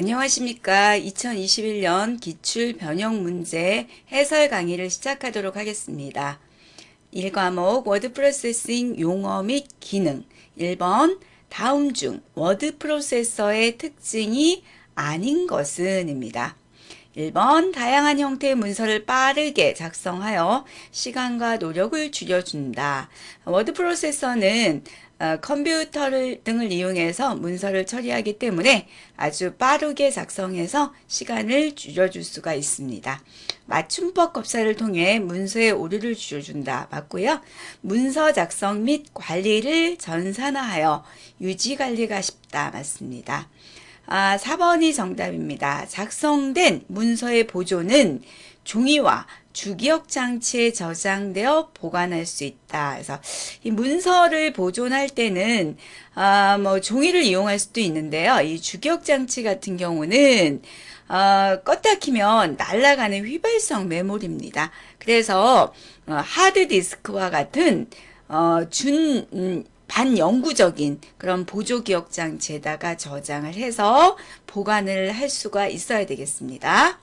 안녕하십니까. 2021년 기출 변형 문제 해설 강의를 시작하도록 하겠습니다. 1과목 워드 프로세싱 용어 및 기능 1번 다음 중 워드 프로세서의 특징이 아닌 것은 입니다. 1번 다양한 형태의 문서를 빠르게 작성하여 시간과 노력을 줄여준다. 워드 프로세서는 컴퓨터를 등을 이용해서 문서를 처리하기 때문에 아주 빠르게 작성해서 시간을 줄여줄 수가 있습니다. 맞춤법 검사를 통해 문서의 오류를 줄여준다. 맞고요. 문서 작성 및 관리를 전산화하여 유지관리가 쉽다. 맞습니다. 4번이 정답입니다. 작성된 문서의 보존은 종이와 주기억 장치에 저장되어 보관할 수 있다. 그래서 이 문서를 보존할 때는 종이를 이용할 수도 있는데요. 이 주기억 장치 같은 경우는 껐다 키면 날아가는 휘발성 메모리입니다. 그래서 하드디스크와 같은 반영구적인 그런 보조기억 장치에다가 저장을 해서 보관을 할 수가 있어야 되겠습니다.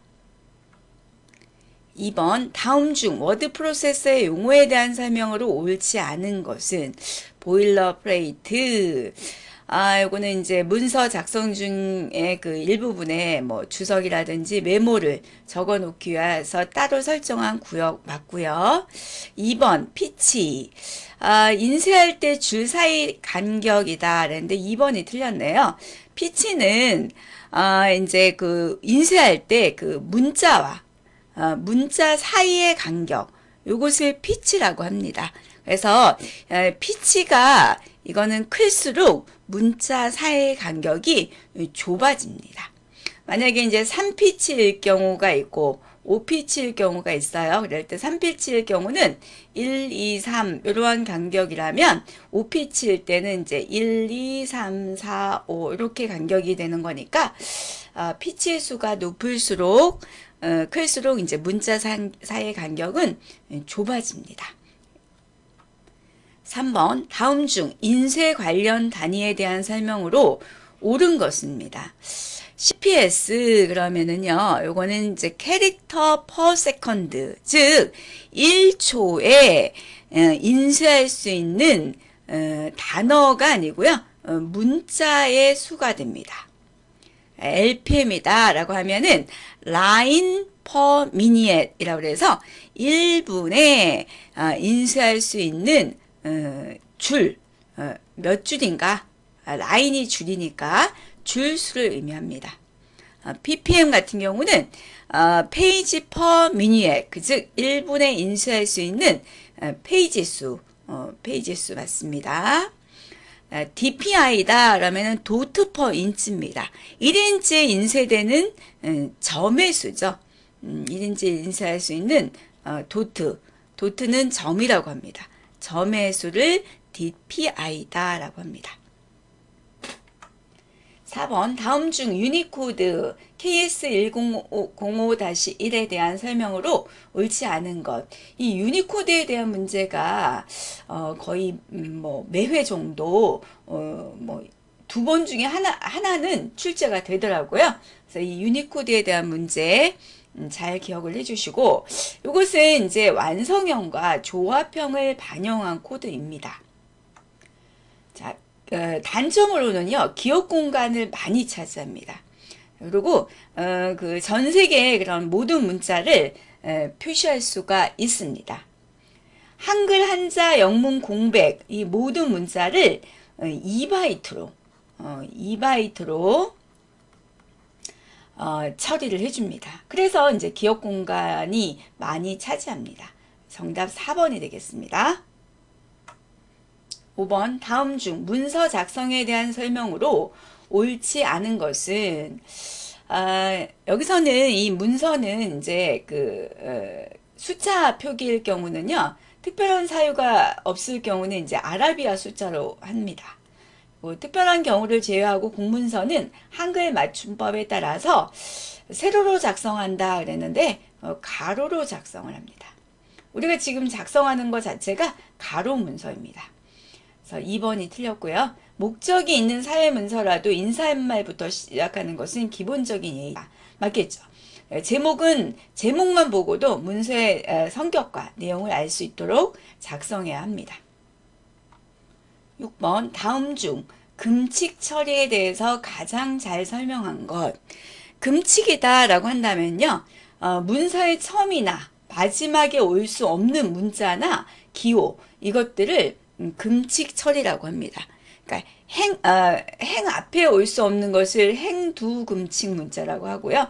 2번 다음 중 워드 프로세서의 용어에 대한 설명으로 옳지 않은 것은 보일러플레이트. 요거는 이제 문서 작성 중에 그 일부분에 뭐 주석이라든지 메모를 적어 놓기 위해서 따로 설정한 구역 맞고요. 2번 피치. 인쇄할 때 줄 사이 간격이다. 그랬는데 2번이 틀렸네요. 피치는 이제 그 인쇄할 때 그 문자와 문자 사이의 간격, 요것을 피치라고 합니다. 그래서 피치가 이거는 클수록 문자 사이의 간격이 좁아집니다. 만약에 이제 3피치일 경우가 있고 5피치일 경우가 있어요. 그럴 때 3피치일 경우는 1, 2, 3 이러한 간격이라면 5피치일 때는 이제 1, 2, 3, 4, 5 이렇게 간격이 되는 거니까 피치의 수가 높을수록 클수록 이제 문자 사이의 간격은 좁아집니다. 3번 다음 중 인쇄 관련 단위에 대한 설명으로 옳은 것입니다. CPS 그러면은요. 요거는 이제 캐릭터 퍼 세컨드, 즉 1초에 인쇄할 수 있는 단어가 아니고요. 문자의 수가 됩니다. LPM이다 라고 하면은 라인 퍼 미니엣 이라고 해서 1분에 인쇄할 수 있는 줄, 몇 줄인가, 라인이 줄이니까 줄 수를 의미합니다. ppm 같은 경우는 페이지 퍼 미니엣, 즉 1분에 인쇄할 수 있는 페이지 수, 맞습니다. DPI다 그러면은 도트 퍼 인치입니다. 1인치에 인쇄되는 점의 수죠. 1인치에 인쇄할 수 있는 도트는 점이라고 합니다. 점의 수를 DPI다 라고 합니다. 4번 다음 중 유니코드 KS1005-1에 대한 설명으로 옳지 않은 것. 이 유니코드에 대한 문제가 거의 매회 정도 두 번 중에 하나는 출제가 되더라고요. 그래서 이 유니코드에 대한 문제 잘 기억을 해주시고, 이것은 이제 완성형과 조합형을 반영한 코드입니다. 자, 단점으로는요, 기억 공간을 많이 차지합니다. 그리고 그 전 세계의 그런 모든 문자를 표시할 수가 있습니다. 한글 한자 영문 공백 이 모든 문자를 2바이트로 처리를 해줍니다. 그래서 이제 기억 공간이 많이 차지합니다. 정답 4번이 되겠습니다. 5번 다음 중 문서 작성에 대한 설명으로 옳지 않은 것은 여기서는 이 문서는 이제 그 숫자 표기일 경우는요, 특별한 사유가 없을 경우는 이제 아라비아 숫자로 합니다. 뭐 특별한 경우를 제외하고 공문서는 한글 맞춤법에 따라서 세로로 작성한다 그랬는데 가로로 작성을 합니다. 우리가 지금 작성하는 것 자체가 가로 문서입니다. 그래서 2번이 틀렸고요. 목적이 있는 사회 문서라도 인사말부터 시작하는 것은 기본적인 예의다. 맞겠죠? 제목은 제목만 보고도 문서의 성격과 내용을 알 수 있도록 작성해야 합니다. 6번, 다음 중 금칙 처리에 대해서 가장 잘 설명한 것. 금칙이다 라고 한다면요, 문서의 처음이나 마지막에 올 수 없는 문자나 기호, 이것들을 금칙 처리라고 합니다. 그러니까 행 앞에 올 수 없는 것을 행두 금칙 문자라고 하고요,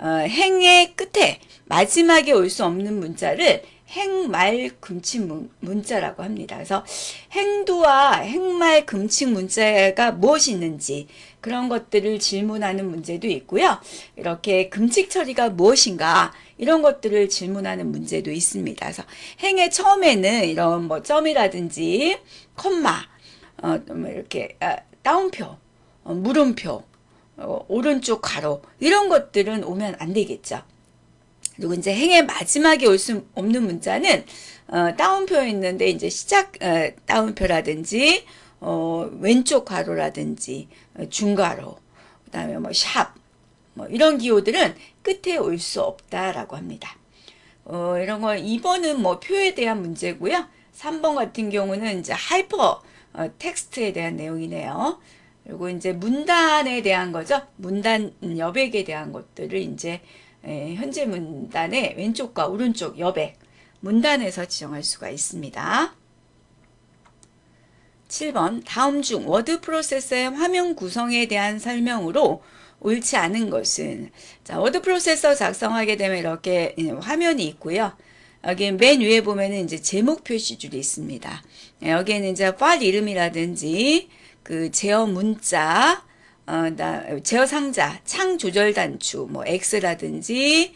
행의 끝에 마지막에 올 수 없는 문자를 행말 금칙 문자라고 합니다. 그래서 행두와 행말 금칙 문자가 무엇이 있는지 그런 것들을 질문하는 문제도 있고요. 이렇게 금칙 처리가 무엇인가 이런 것들을 질문하는 문제도 있습니다. 그래서 행의 처음에는 이런 뭐 점이라든지 콤마, 이렇게 따옴표, 물음표, 오른쪽 가로, 이런 것들은 오면 안 되겠죠. 그리고 이제 행의 마지막에 올 수 없는 문자는 따옴표에 있는데 이제 시작 따옴표라든지 왼쪽 가로라든지 중가로, 그다음에 뭐 샵, 뭐 이런 기호들은 끝에 올 수 없다라고 합니다. 이런 거 2번은 뭐 표에 대한 문제고요. 3번 같은 경우는 이제 하이퍼 텍스트에 대한 내용이네요. 그리고 이제 문단에 대한 거죠. 문단 여백에 대한 것들을 이제 현재 문단의 왼쪽과 오른쪽 여백, 문단에서 지정할 수가 있습니다. 7번, 다음 중 워드 프로세서의 화면 구성에 대한 설명으로 옳지 않은 것은. 자, 워드 프로세서 작성하게 되면 이렇게 화면이 있고요. 여기 맨 위에 보면은 이제 제목 표시줄이 있습니다. 여기에는 이제 파일 이름이라든지 그 제어 문자, 제어 상자, 창 조절 단추, 뭐 X라든지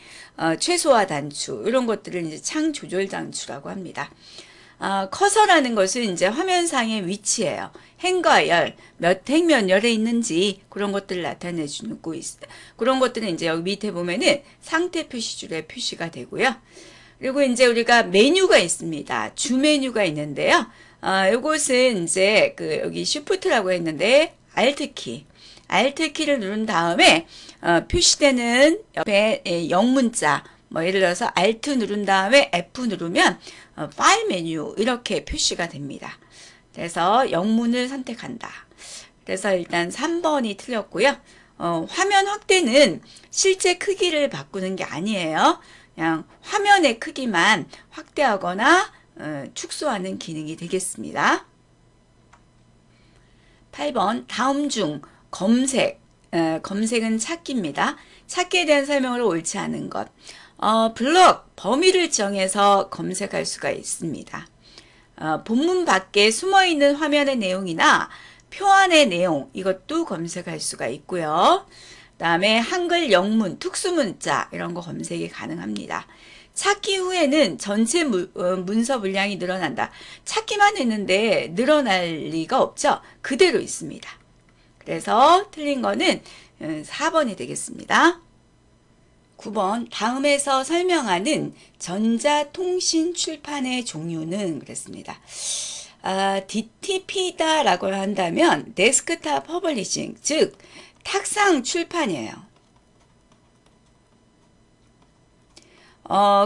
최소화 단추, 이런 것들을 이제 창 조절 단추라고 합니다. 커서라는 것은 이제 화면상의 위치예요. 행과 열, 몇 행 몇 열에 있는지 그런 것들을 나타내주고 있어요. 그런 것들은 이제 여기 밑에 보면은 상태 표시줄에 표시가 되고요. 그리고 이제 우리가 메뉴가 있습니다. 주 메뉴가 있는데요. 요것은 이제 그 여기 쉬프트라고 했는데 Alt키. Alt키를 누른 다음에 표시되는 옆에 영문자, 뭐 예를 들어서 Alt 누른 다음에 F 누르면 파일 메뉴 이렇게 표시가 됩니다. 그래서 영문을 선택한다. 그래서 일단 3번이 틀렸고요. 화면 확대는 실제 크기를 바꾸는 게 아니에요. 그냥 화면의 크기만 확대하거나 축소하는 기능이 되겠습니다. 8번, 다음 중 검색, 검색은 찾기입니다. 찾기에 대한 설명으로 옳지 않은 것. 블럭, 범위를 정해서 검색할 수가 있습니다. 본문 밖에 숨어있는 화면의 내용이나 표안의 내용, 이것도 검색할 수가 있고요. 그 다음에 한글, 영문, 특수문자 이런 거 검색이 가능합니다. 찾기 후에는 전체 문서 분량이 늘어난다. 찾기만 했는데 늘어날 리가 없죠. 그대로 있습니다. 그래서 틀린 거는 4번이 되겠습니다. 9번, 다음에서 설명하는 전자통신 출판의 종류는. 그랬습니다. DTP다 라고 한다면 데스크탑 퍼블리싱, 즉 탁상 출판이에요.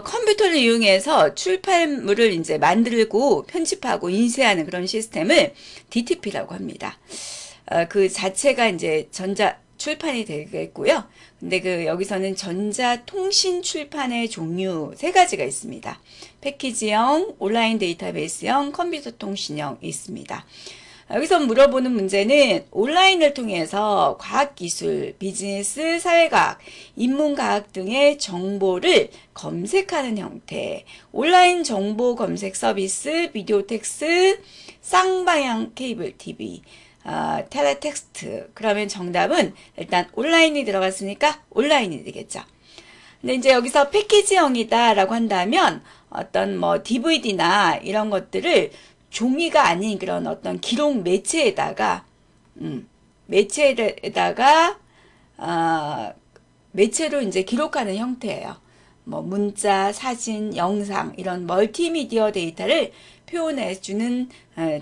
컴퓨터를 이용해서 출판물을 이제 만들고 편집하고 인쇄하는 그런 시스템을 DTP라고 합니다. 그 자체가 이제 전자 출판이 되겠고요. 근데 그 여기서는 전자통신 출판의 종류 3가지가 있습니다. 패키지형, 온라인 데이터베이스형, 컴퓨터 통신형이 있습니다. 여기서 물어보는 문제는 온라인을 통해서 과학기술, 비즈니스, 사회과학, 인문과학 등의 정보를 검색하는 형태, 온라인 정보 검색 서비스, 비디오 텍스, 쌍방향 케이블 TV, 텔레텍스트. 그러면 정답은 일단 온라인이 들어갔으니까 온라인이 되겠죠. 근데 이제 여기서 패키지형이다 라고 한다면 어떤 뭐 DVD나 이런 것들을 종이가 아닌 그런 어떤 기록 매체에다가 매체로 이제 기록하는 형태예요. 뭐 문자, 사진, 영상 이런 멀티미디어 데이터를 표현해주는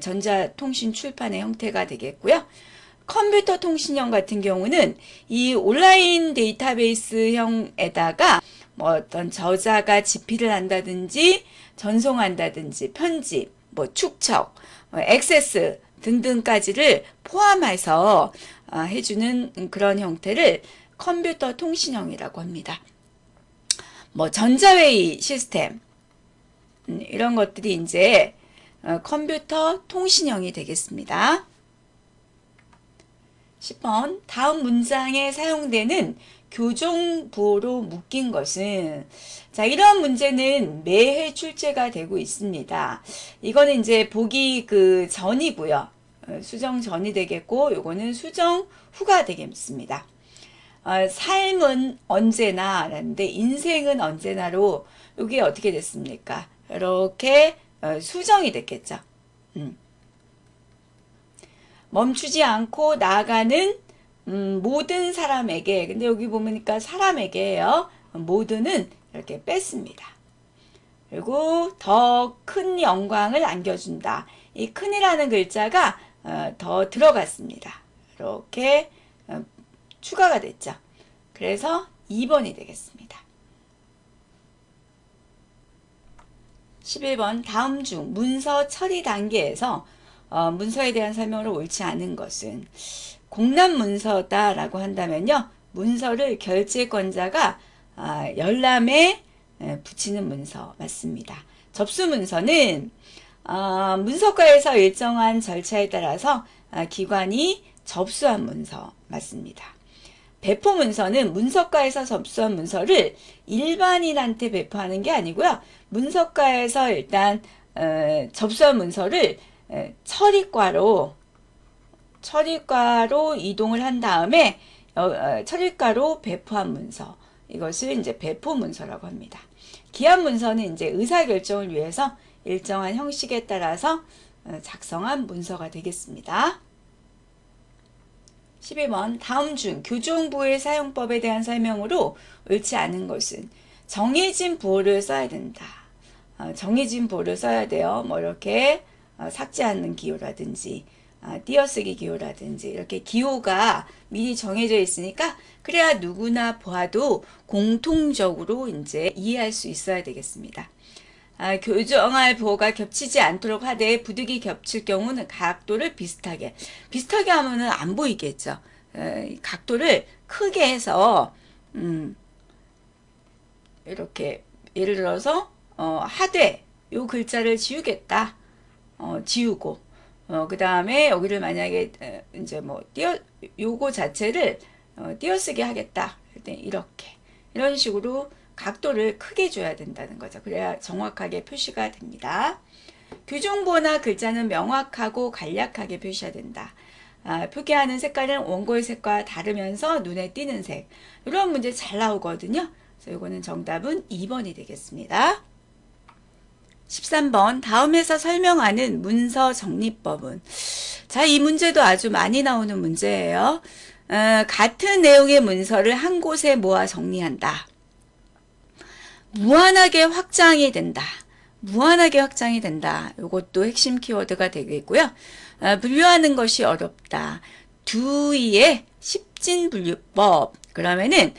전자통신 출판의 형태가 되겠고요. 컴퓨터 통신형 같은 경우는 이 온라인 데이터베이스형에다가 뭐 어떤 저자가 집필을 한다든지 전송한다든지 편집, 뭐 축척, 액세스 등등까지를 포함해서 해주는 그런 형태를 컴퓨터 통신형이라고 합니다. 뭐 전자회의 시스템 이런 것들이 이제 컴퓨터 통신형이 되겠습니다. 10번 다음 문장에 사용되는 교정부호로 묶인 것은, 자, 이런 문제는 매해 출제가 되고 있습니다. 이거는 이제 보기 그 전이고요. 수정 전이 되겠고, 요거는 수정 후가 되겠습니다. 삶은 언제나 라는데 인생은 언제나로 여기 어떻게 됐습니까? 이렇게 수정이 됐겠죠. 멈추지 않고 나아가는 모든 사람에게, 근데 여기 보니까 사람에게요. 모두는 이렇게 뺐습니다. 그리고 더 큰 영광을 안겨준다. 이 큰이라는 글자가 더 들어갔습니다. 이렇게 추가가 됐죠. 그래서 2번이 되겠습니다. 11번 다음 중 문서 처리 단계에서 문서에 대한 설명으로 옳지 않은 것은, 공란 문서다 라고 한다면요, 문서를 결재권자가 열람에 붙이는 문서 맞습니다. 접수 문서는 문서과에서 일정한 절차에 따라서 기관이 접수한 문서 맞습니다. 배포 문서는 문서과에서 접수한 문서를 일반인한테 배포하는 게 아니고요, 문서과에서 일단 접수한 문서를 처리과로 이동을 한 다음에 처리과로 배포한 문서, 이것을 이제 배포 문서라고 합니다. 기한 문서는 이제 의사결정을 위해서 일정한 형식에 따라서 작성한 문서가 되겠습니다. 12번 다음 중 교정부호의 사용법에 대한 설명으로 옳지 않은 것은, 정해진 부호를 써야 된다. 정해진 부호를 써야 돼요. 뭐 이렇게 삭제하는 기호라든지 띄어쓰기 기호라든지 이렇게 기호가 미리 정해져 있으니까 그래야 누구나 보아도 공통적으로 이제 이해할 수 있어야 되겠습니다. 교정할 부호가 겹치지 않도록 하되 부득이 겹칠 경우는 각도를 비슷하게 하면은 안 보이겠죠. 각도를 크게 해서 이렇게 예를 들어서 하되 요 글자를 지우겠다. 지우고, 그 다음에 여기를 만약에 이제 뭐 요거 자체를 띄어쓰기 하겠다. 이렇게 이런 식으로 각도를 크게 줘야 된다는 거죠. 그래야 정확하게 표시가 됩니다. 교정부호나 글자는 명확하고 간략하게 표시해야 된다. 표기하는 색깔은 원고의 색과 다르면서 눈에 띄는 색. 이런 문제 잘 나오거든요. 그래서 요거는 정답은 2번이 되겠습니다. 13번 다음에서 설명하는 문서 정리법은, 자, 이 문제도 아주 많이 나오는 문제예요. 같은 내용의 문서를 한 곳에 모아 정리한다. 무한하게 확장이 된다. 무한하게 확장이 된다. 이것도 핵심 키워드가 되겠고요. 분류하는 것이 어렵다. 두의의 십진분류법. 그러면은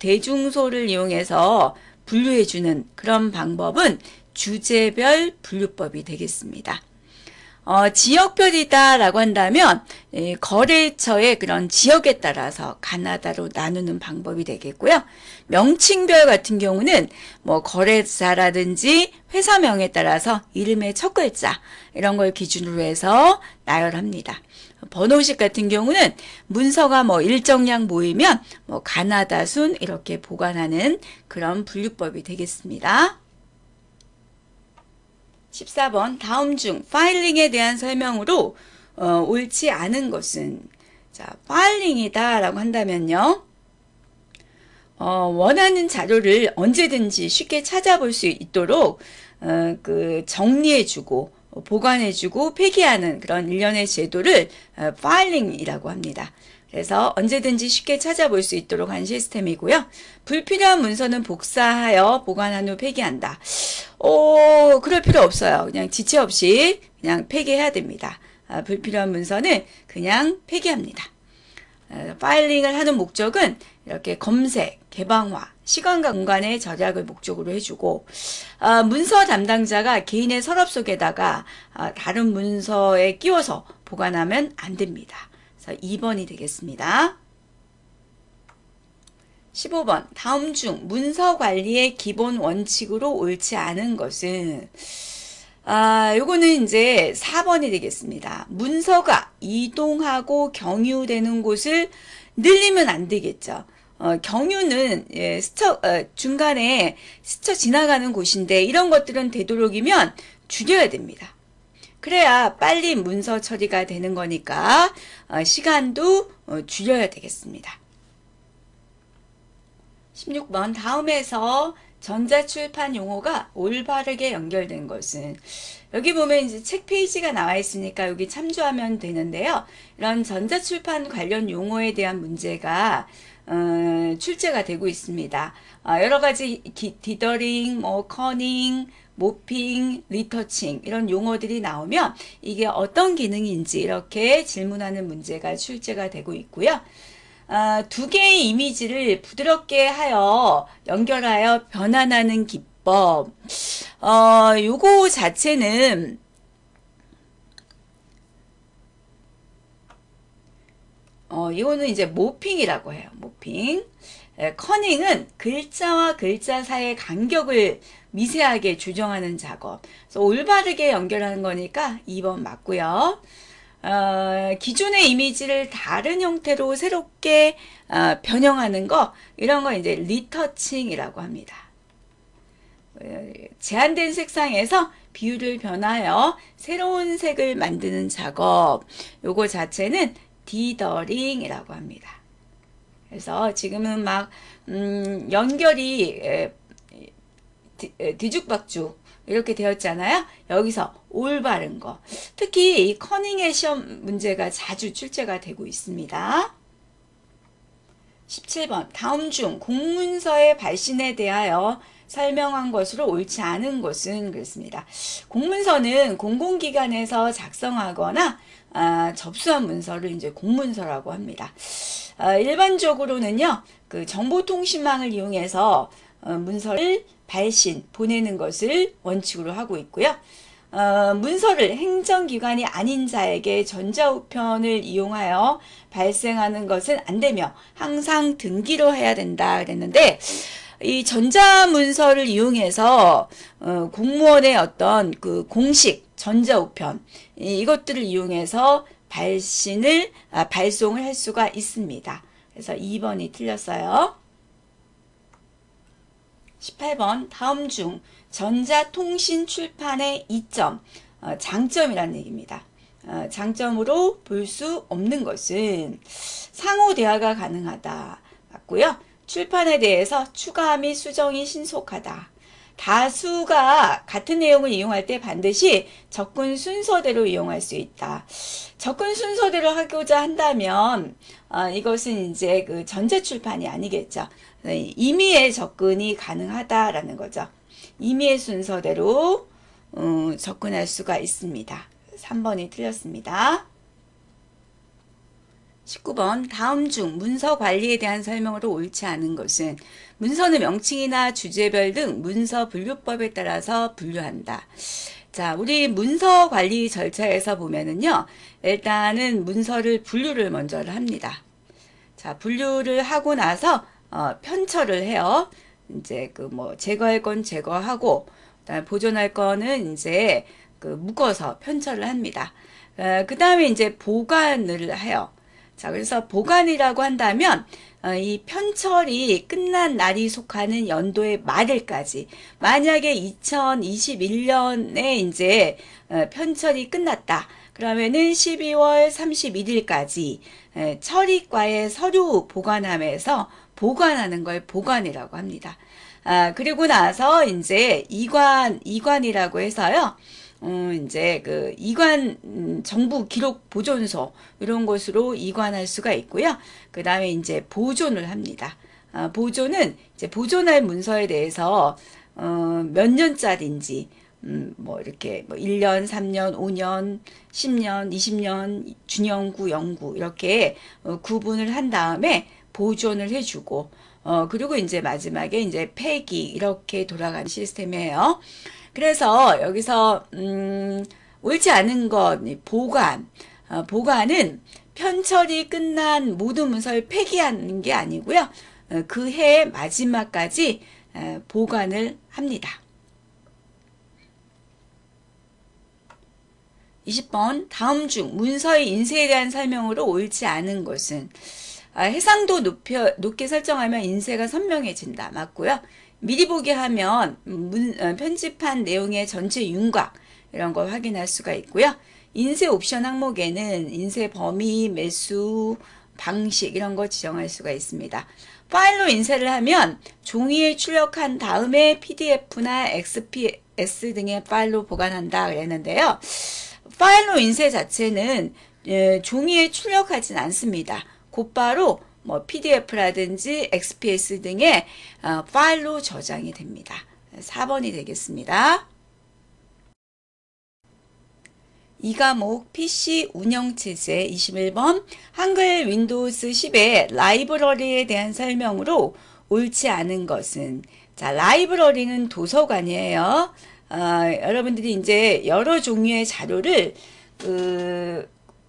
대중소를 이용해서 분류해주는 그런 방법은 주제별 분류법이 되겠습니다. 지역별이다 라고 한다면 거래처의 그런 지역에 따라서 가나다로 나누는 방법이 되겠고요. 명칭별 같은 경우는 뭐 거래사라든지 회사명에 따라서 이름의 첫 글자 이런 걸 기준으로 해서 나열합니다. 번호식 같은 경우는 문서가 뭐 일정량 모이면 뭐 가나다 순 이렇게 보관하는 그런 분류법이 되겠습니다. 14번 다음 중 파일링에 대한 설명으로 옳지 않은 것은, 자, 파일링이다 라고 한다면요, 원하는 자료를 언제든지 쉽게 찾아볼 수 있도록 그 정리해주고 보관해주고 폐기하는 그런 일련의 제도를 파일링이라고 합니다. 그래서 언제든지 쉽게 찾아볼 수 있도록 한 시스템이고요. 불필요한 문서는 복사하여 보관한 후 폐기한다. 그럴 필요 없어요. 그냥 지체 없이 그냥 폐기해야 됩니다. 불필요한 문서는 그냥 폐기합니다. 파일링을 하는 목적은 이렇게 검색, 개방화, 시간과 공간의 절약을 목적으로 해주고, 문서 담당자가 개인의 서랍 속에다가 다른 문서에 끼워서 보관하면 안 됩니다. 그래서 2번이 되겠습니다. 15번, 다음 중 문서 관리의 기본 원칙으로 옳지 않은 것은, 요거는 이제 4번이 되겠습니다. 문서가 이동하고 경유되는 곳을 늘리면 안 되겠죠. 경유는 중간에 스쳐 지나가는 곳인데, 이런 것들은 되도록이면 줄여야 됩니다. 그래야 빨리 문서 처리가 되는 거니까 시간도 줄여야 되겠습니다. 16번, 다음에서 전자출판 용어가 올바르게 연결된 것은, 여기 보면 이제 책 페이지가 나와 있으니까 여기 참조하면 되는데요. 이런 전자출판 관련 용어에 대한 문제가 출제가 되고 있습니다. 여러 가지 디더링, 커닝, 모핑, 리터칭 이런 용어들이 나오면 이게 어떤 기능인지 이렇게 질문하는 문제가 출제가 되고 있고요. 두 개의 이미지를 부드럽게 하여 연결하여 변환하는 기법. 요거 자체는 이거는 이제 모핑이라고 해요. 모핑. 커닝은 글자와 글자 사이의 간격을 미세하게 조정하는 작업. 그래서 올바르게 연결하는 거니까 2번 맞고요. 기존의 이미지를 다른 형태로 새롭게 변형하는 거, 이런 거 이제 리터칭이라고 합니다. 제한된 색상에서 비율을 변화하여 새로운 색을 만드는 작업, 요거 자체는 디더링이라고 합니다. 그래서 지금은 막 연결이 뒤죽박죽 이렇게 되었잖아요. 여기서 올바른 거, 특히 이 커닝의 시험 문제가 자주 출제가 되고 있습니다. 17번, 다음 중 공문서의 발신에 대하여 설명한 것으로 옳지 않은 것은, 그렇습니다. 공문서는 공공기관에서 작성하거나 접수한 문서를 이제 공문서라고 합니다. 일반적으로는요, 그 정보통신망을 이용해서 문서를 발신, 보내는 것을 원칙으로 하고 있고요. 문서를 행정기관이 아닌 자에게 전자우편을 이용하여 발생하는 것은 안 되며 항상 등기로 해야 된다 그랬는데, 이 전자문서를 이용해서 공무원의 어떤 그 공식, 전자우편 이것들을 이용해서 발송을 할 수가 있습니다. 그래서 2번이 틀렸어요. 18번, 다음 중 전자통신 출판의 이점, 장점이라는 얘기입니다. 장점으로 볼 수 없는 것은 상호 대화가 가능하다 맞고요. 출판에 대해서 추가 및 수정이 신속하다. 다수가 같은 내용을 이용할 때 반드시 접근 순서대로 이용할 수 있다. 접근 순서대로 하고자 한다면 이것은 이제 그 전자출판이 아니겠죠. 임의의 접근이 가능하다라는 거죠. 임의의 순서대로 접근할 수가 있습니다. 3번이 틀렸습니다. 19번, 다음 중 문서 관리에 대한 설명으로 옳지 않은 것은, 문서는 명칭이나 주제별 등 문서 분류법에 따라서 분류한다. 자, 우리 문서 관리 절차에서 보면은요, 일단은 문서를 분류를 먼저 합니다. 자, 분류를 하고 나서 편철을 해요. 이제 그 뭐 제거할 건 제거하고, 그다음에 보존할 거는 이제 그 묶어서 편철을 합니다. 그 다음에 이제 보관을 해요. 자, 그래서 보관이라고 한다면 이 편철이 끝난 날이 속하는 연도의 말일까지, 만약에 2021년에 이제 편철이 끝났다 그러면은 12월 31일까지 처리과의 서류 보관함에서 보관하는 걸 보관이라고 합니다. 그리고 나서 이제 이관이라고 해서요, 이제 그 이관 정부 기록 보존소 이런 것으로 이관할 수가 있고요. 그 다음에 이제 보존을 합니다. 보존은 이제 보존할 문서에 대해서 몇 년짜리인지 뭐 이렇게 뭐 1년, 3년, 5년, 10년, 20년, 준영구, 영구 이렇게 구분을 한 다음에 보존을 해주고 그리고 이제 마지막에 이제 폐기 이렇게 돌아가는 시스템이에요. 그래서 여기서 옳지 않은 것 보관, 보관은 편철이 끝난 모든 문서를 폐기하는 게 아니고요. 그 해의 마지막까지 보관을 합니다. 20번 다음 중 문서의 인쇄에 대한 설명으로 옳지 않은 것은 해상도 높게 설정하면 인쇄가 선명해진다. 맞고요. 미리 보기 하면 편집한 내용의 전체 윤곽 이런 걸 확인할 수가 있고요. 인쇄 옵션 항목에는 인쇄 범위, 매수, 방식 이런 거 지정할 수가 있습니다. 파일로 인쇄를 하면 종이에 출력한 다음에 PDF나 XPS 등의 파일로 보관한다 그랬는데요. 파일로 인쇄 자체는 종이에 출력하진 않습니다. 곧바로 뭐 PDF라든지 XPS 등의 파일로 저장이 됩니다. 4번이 되겠습니다. 이 과목 PC 운영체제 21번 한글 윈도우스 10의 라이브러리에 대한 설명으로 옳지 않은 것은 자 라이브러리는 도서관이에요. 여러분들이 이제 여러 종류의 자료를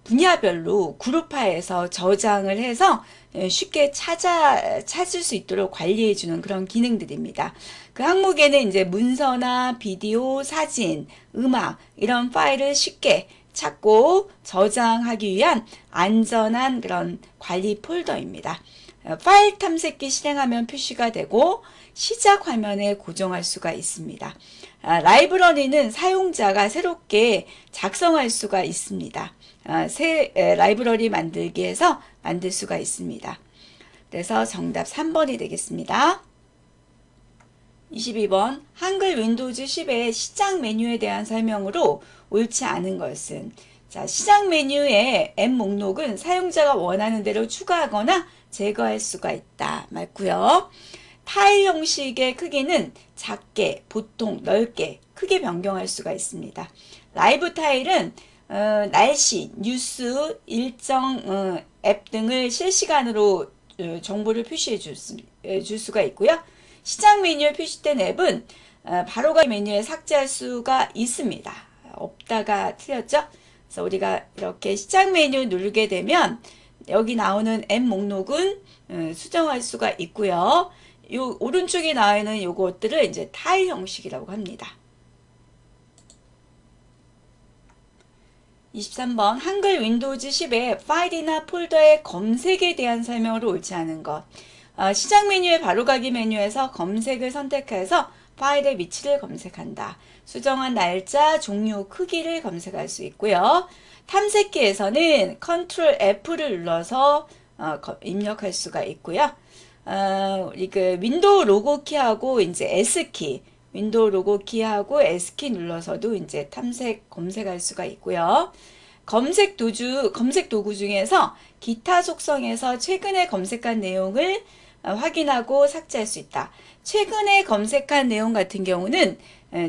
분야별로 그룹화해서 저장을 해서 쉽게 찾을 수 있도록 관리해 주는 그런 기능들입니다. 그 항목에는 이제 문서나 비디오, 사진, 음악 이런 파일을 쉽게 찾고 저장하기 위한 안전한 그런 관리 폴더입니다. 파일 탐색기 실행하면 표시가 되고 시작 화면에 고정할 수가 있습니다. 라이브러리는 사용자가 새롭게 작성할 수가 있습니다. 새 라이브러리 만들기에서 만들 수가 있습니다. 그래서 정답 3번이 되겠습니다. 22번 한글 윈도우즈 10의 시작 메뉴에 대한 설명으로 옳지 않은 것은 자 시작 메뉴의 앱 목록은 사용자가 원하는 대로 추가하거나 제거할 수가 있다. 맞고요. 파일 형식의 크기는 작게, 보통, 넓게 크게 변경할 수가 있습니다. 라이브 타일은 날씨, 뉴스, 일정, 앱 등을 실시간으로 정보를 표시해 줄 수가 있고요. 시작 메뉴에 표시된 앱은 바로가 메뉴에 삭제할 수가 있습니다. 없다가 틀렸죠? 그래서 우리가 이렇게 시작 메뉴 누르게 되면 여기 나오는 앱 목록은 수정할 수가 있고요. 요 오른쪽에 나와 있는 요것들을 이제 타일 형식이라고 합니다. 23번 한글 윈도우즈 10의 파일이나 폴더의 검색에 대한 설명으로 옳지 않은 것. 시작 메뉴의 바로가기 메뉴에서 검색을 선택해서 파일의 위치를 검색한다. 수정한 날짜, 종류, 크기를 검색할 수 있고요. 탐색기에서는 Ctrl F를 눌러서 입력할 수가 있고요. 우리 그 윈도우 로고 키하고 이제 S키, 윈도우 로고 키하고 S키 눌러서도 이제 탐색, 검색할 수가 있고요. 검색 도구 중에서 기타 속성에서 최근에 검색한 내용을 확인하고 삭제할 수 있다. 최근에 검색한 내용 같은 경우는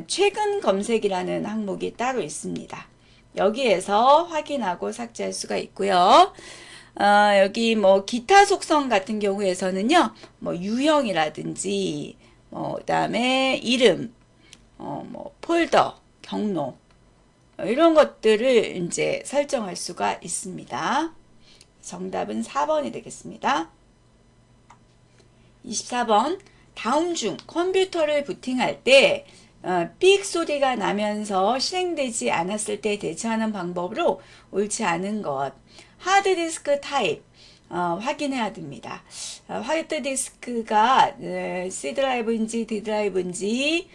최근 검색이라는 항목이 따로 있습니다. 여기에서 확인하고 삭제할 수가 있고요. 여기 뭐 기타 속성 같은 경우에서는요, 뭐 유형이라든지, 뭐 그다음에 이름, 뭐 폴더, 경로 이런 것들을 이제 설정할 수가 있습니다. 정답은 4번이 되겠습니다. 24번 다음 중 컴퓨터를 부팅할 때 삑 소리가 나면서 실행되지 않았을 때 대처하는 방법으로 옳지 않은 것. 하드디스크 타입 확인해야 됩니다. 하드디스크가 C드라이브인지 D드라이브인지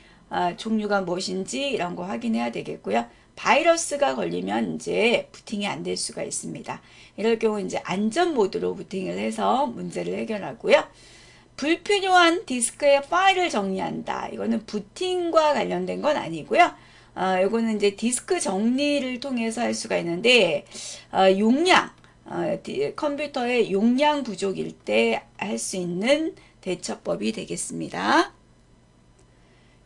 종류가 무엇인지 이런 거 확인해야 되겠고요. 바이러스가 걸리면 이제 부팅이 안 될 수가 있습니다. 이럴 경우 이제 안전 모드로 부팅을 해서 문제를 해결하고요. 불필요한 디스크의 파일을 정리한다. 이거는 부팅과 관련된 건 아니고요. 요거는 이제 디스크 정리를 통해서 할 수가 있는데, 용량, 컴퓨터의 용량 부족일 때 할 수 있는 대처법이 되겠습니다.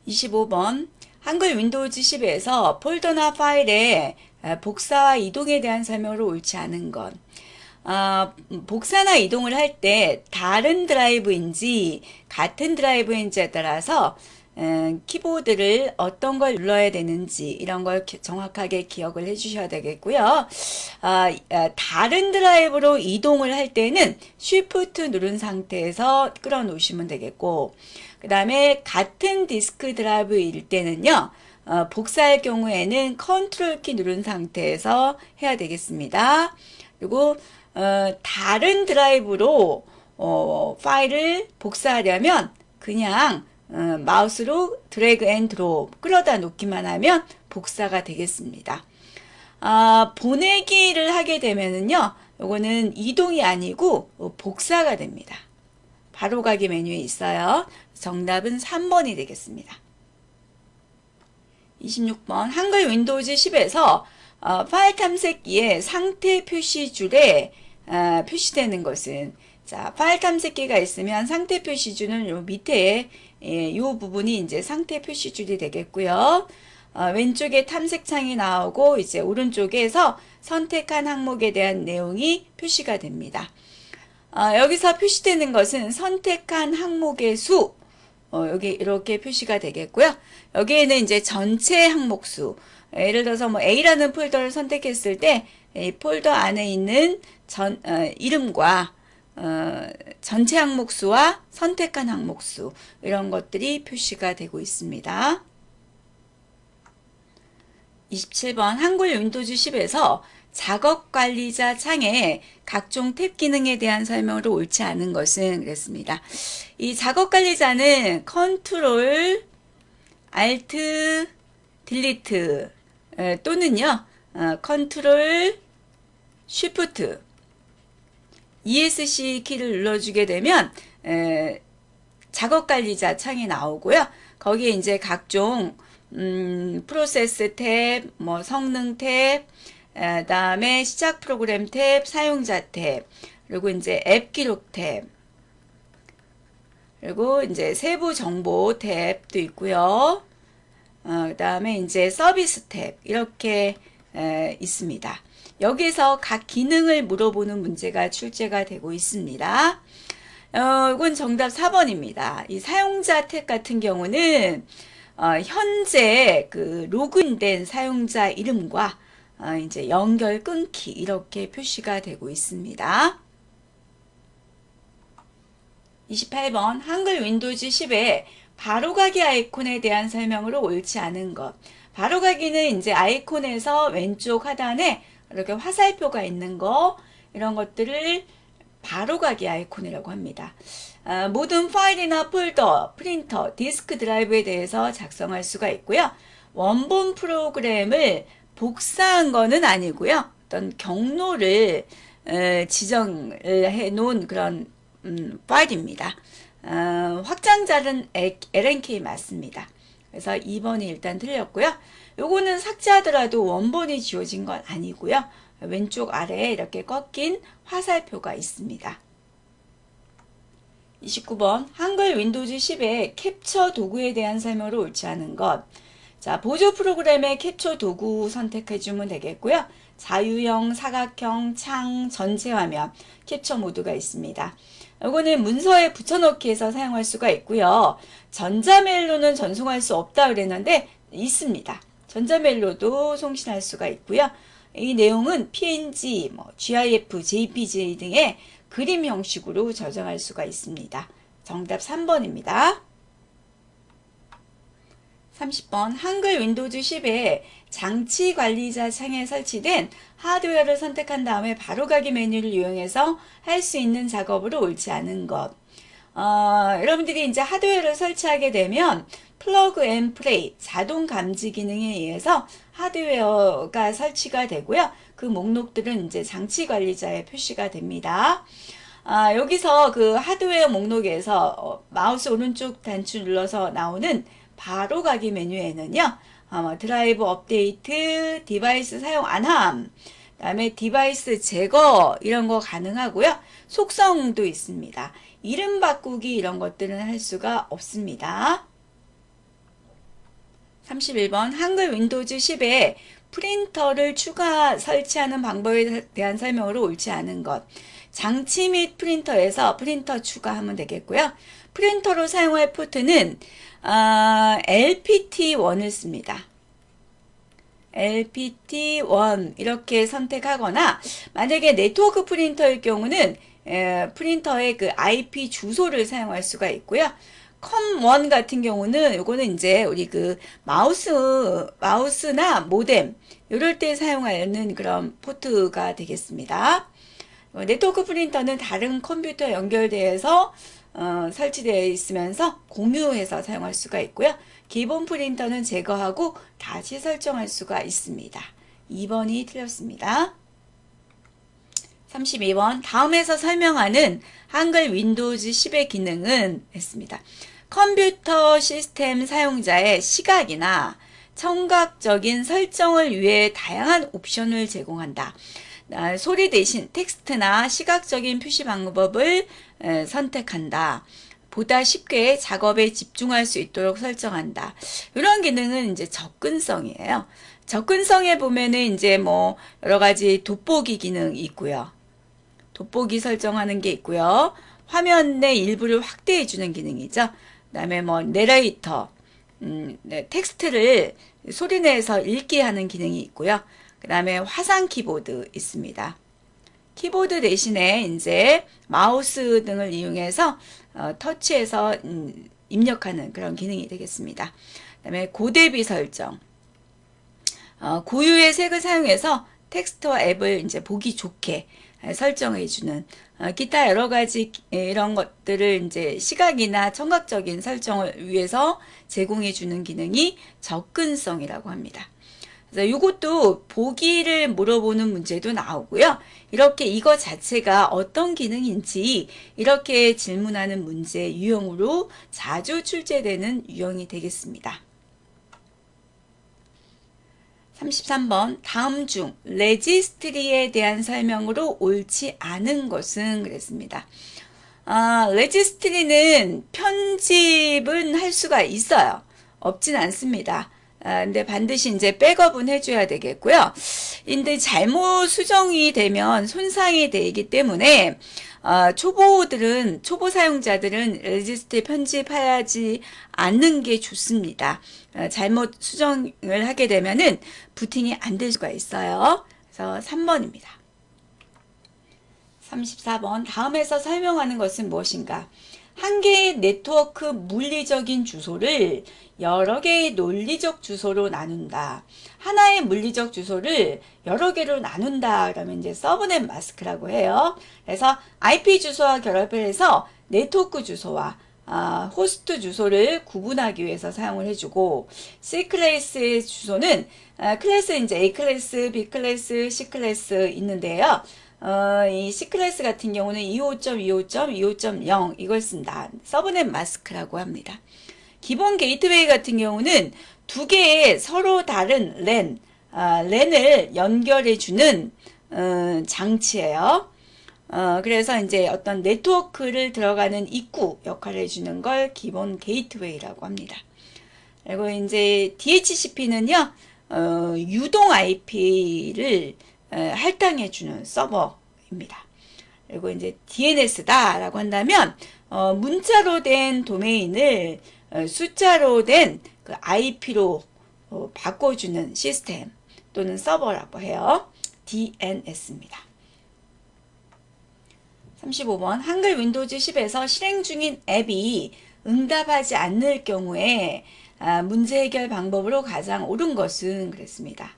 25번, 한글 윈도우즈 10에서 폴더나 파일의 복사와 이동에 대한 설명으로 옳지 않은 것. 복사나 이동을 할 때 다른 드라이브인지 같은 드라이브인지에 따라서 키보드를 어떤 걸 눌러야 되는지 이런 걸 정확하게 기억을 해 주셔야 되겠고요. 다른 드라이브로 이동을 할 때는 쉬프트 누른 상태에서 끌어 놓으시면 되겠고, 그 다음에 같은 디스크 드라이브일 때는요, 복사할 경우에는 컨트롤 키 누른 상태에서 해야 되겠습니다. 그리고 다른 드라이브로 파일을 복사하려면 그냥 마우스로 드래그 앤 드롭 끌어다 놓기만 하면 복사가 되겠습니다. 보내기를 하게 되면은요, 요거는 이동이 아니고 복사가 됩니다. 바로 가기 메뉴에 있어요. 정답은 3번이 되겠습니다. 26번, 한글 윈도우즈 10에서 파일 탐색기의 상태 표시줄에 표시되는 것은, 자, 파일 탐색기가 있으면 상태 표시줄은 요 밑에, 요 부분이 이제 상태 표시줄이 되겠고요. 왼쪽에 탐색창이 나오고 이제 오른쪽에서 선택한 항목에 대한 내용이 표시가 됩니다. 여기서 표시되는 것은 선택한 항목의 수, 여기 이렇게 표시가 되겠고요. 여기에는 이제 전체 항목 수, 예를 들어서 뭐 A라는 폴더를 선택했을 때 이 폴더 안에 있는 이름과 전체 항목 수와 선택한 항목 수, 이런 것들이 표시가 되고 있습니다. 27번, 한글 윈도우즈 10에서 작업관리자 창에 각종 탭 기능에 대한 설명으로 옳지 않은 것은, 그랬습니다. 이 작업관리자는 컨트롤, 알트, 딜리트 또는요, 컨트롤, 쉬프트, ESC 키를 눌러주게 되면 작업관리자 창이 나오고요. 거기에 이제 각종 프로세스 탭, 뭐 성능 탭, 그다음에 시작 프로그램 탭, 사용자 탭, 그리고 이제 앱 기록 탭, 그리고 이제 세부 정보 탭도 있고요. 그 다음에 이제 서비스 탭, 이렇게 있습니다. 여기서 각 기능을 물어보는 문제가 출제가 되고 있습니다. 이건 정답 4번입니다. 이 사용자 탭 같은 경우는 현재 그 로그인된 사용자 이름과 이제 연결 끊기, 이렇게 표시가 되고 있습니다. 28번, 한글 윈도우즈 10에 바로가기 아이콘에 대한 설명으로 옳지 않은 것. 바로가기는 이제 아이콘에서 왼쪽 하단에 이렇게 화살표가 있는 거, 이런 것들을 바로가기 아이콘이라고 합니다. 모든 파일이나 폴더, 프린터, 디스크 드라이브에 대해서 작성할 수가 있고요. 원본 프로그램을 복사한 거는 아니고요. 어떤 경로를 지정을 해 놓은 그런 파일입니다. 확장자는 LNK 맞습니다. 그래서 2번이 일단 틀렸고요. 요거는 삭제하더라도 원본이 지워진 건 아니고요. 왼쪽 아래에 이렇게 꺾인 화살표가 있습니다. 29번, 한글 윈도우즈 10의 캡처 도구에 대한 설명으로 옳지 않은 것. 자, 보조 프로그램의 캡처 도구 선택해주면 되겠고요. 자유형, 사각형, 창, 전체 화면, 캡처 모드가 있습니다. 이거는 문서에 붙여넣기해서 사용할 수가 있고요. 전자메일로는 전송할 수 없다 그랬는데 있습니다. 전자메일로도 송신할 수가 있고요. 이 내용은 PNG, 뭐 GIF, JPG 등의 그림 형식으로 저장할 수가 있습니다. 정답 3번입니다. 30번, 한글 윈도우즈 10에 장치 관리자 창에 설치된 하드웨어를 선택한 다음에 바로가기 메뉴를 이용해서 할 수 있는 작업으로 옳지 않은 것. 여러분들이 이제 하드웨어를 설치하게 되면 플러그 앤 플레이, 자동 감지 기능에 의해서 하드웨어가 설치가 되고요. 그 목록들은 이제 장치 관리자에 표시가 됩니다. 여기서 그 하드웨어 목록에서 마우스 오른쪽 단추 눌러서 나오는 바로가기 메뉴에는요, 드라이브 업데이트, 디바이스 사용 안함, 그다음에 디바이스 제거 이런 거 가능하고요. 속성도 있습니다. 이름 바꾸기 이런 것들은 할 수가 없습니다. 31번 한글 윈도우즈 10에 프린터를 추가 설치하는 방법에 대한 설명으로 옳지 않은 것. 장치 및 프린터에서 프린터 추가하면 되겠고요. 프린터로 사용할 포트는 LPT1을 씁니다. LPT1 이렇게 선택하거나, 만약에 네트워크 프린터일 경우는 프린터의 그 IP 주소를 사용할 수가 있고요. 컴1 같은 경우는 요거는 이제 우리 그 마우스나 모뎀 요럴 때 사용하는 그런 포트가 되겠습니다. 네트워크 프린터는 다른 컴퓨터 연결돼서 설치되어 있으면서 공유해서 사용할 수가 있고요. 기본 프린터는 제거하고 다시 설정할 수가 있습니다. 2번이 틀렸습니다. 32번 다음에서 설명하는 한글 윈도우즈 10의 기능은 했습니다. 컴퓨터 시스템 사용자의 시각이나 청각적인 설정을 위해 다양한 옵션을 제공한다. 소리 대신 텍스트나 시각적인 표시 방법을 선택한다. 보다 쉽게 작업에 집중할 수 있도록 설정한다. 이런 기능은 이제 접근성이에요. 접근성에 보면은 이제 뭐 여러 가지 돋보기 기능이 있고요. 돋보기 설정하는 게 있고요. 화면의 일부를 확대해 주는 기능이죠. 그다음에 뭐 내레이터, 텍스트를 소리 내서 읽게 하는 기능이 있고요. 그다음에 화상 키보드 있습니다. 키보드 대신에 이제 마우스 등을 이용해서 터치해서 입력하는 그런 기능이 되겠습니다. 그다음에 고대비 설정, 고유의 색을 사용해서 텍스트와 앱을 이제 보기 좋게 설정해주는 기타 여러 가지 이런 것들을 이제 시각이나 청각적인 설정을 위해서 제공해주는 기능이 접근성이라고 합니다. 그래서 이것도 보기를 물어보는 문제도 나오고요. 이렇게 이거 자체가 어떤 기능인지 이렇게 질문하는 문제 유형으로 자주 출제되는 유형이 되겠습니다. 33번 다음 중 레지스트리에 대한 설명으로 옳지 않은 것은 그랬습니다. 레지스트리는 편집은 할 수가 있어요. 없진 않습니다. 근데 반드시 이제 백업은 해줘야 되겠고요. 근데 잘못 수정이 되면 손상이 되기 때문에 초보 사용자들은 레지스트리 편집하지 않는 게 좋습니다. 잘못 수정을 하게 되면은 부팅이 안 될 수가 있어요. 그래서 3번입니다. 34번 다음에서 설명하는 것은 무엇인가? 한 개의 네트워크 물리적인 주소를 여러 개의 논리적 주소로 나눈다. 하나의 물리적 주소를 여러 개로 나눈다. 그러면 이제 서브넷 마스크라고 해요. 그래서 IP 주소와 결합을 해서 네트워크 주소와 호스트 주소를 구분하기 위해서 사용을 해주고, C 클래스의 주소는 클래스는 이제 A 클래스, B 클래스, C 클래스 있는데요. 이 C클래스 같은 경우는 25.25.25.0 이걸 쓴다. 서브넷 마스크라고 합니다. 기본 게이트웨이 같은 경우는 두 개의 서로 다른 랜을 연결해주는 장치예요. 그래서 이제 어떤 네트워크를 들어가는 입구 역할을 해주는 걸 기본 게이트웨이라고 합니다. 그리고 이제 DHCP는요, 유동 IP를 할당해주는 서버입니다. 그리고 이제 DNS다 라고 한다면 문자로 된 도메인을 숫자로 된 그 IP로 바꿔주는 시스템 또는 서버라고 해요. DNS입니다. 35번 한글 윈도우즈 10에서 실행 중인 앱이 응답하지 않을 경우에 문제 해결 방법으로 가장 옳은 것은 그랬습니다.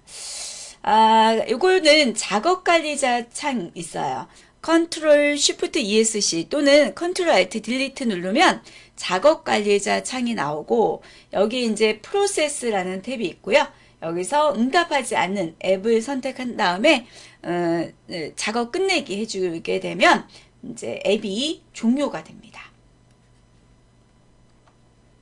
요거는 작업 관리자 창 있어요. 컨트롤 쉬프트 ESC 또는 컨트롤 알트 딜리트 누르면 작업 관리자 창이 나오고, 여기 이제 프로세스라는 탭이 있고요. 여기서 응답하지 않는 앱을 선택한 다음에 작업 끝내기 해주게 되면 이제 앱이 종료가 됩니다.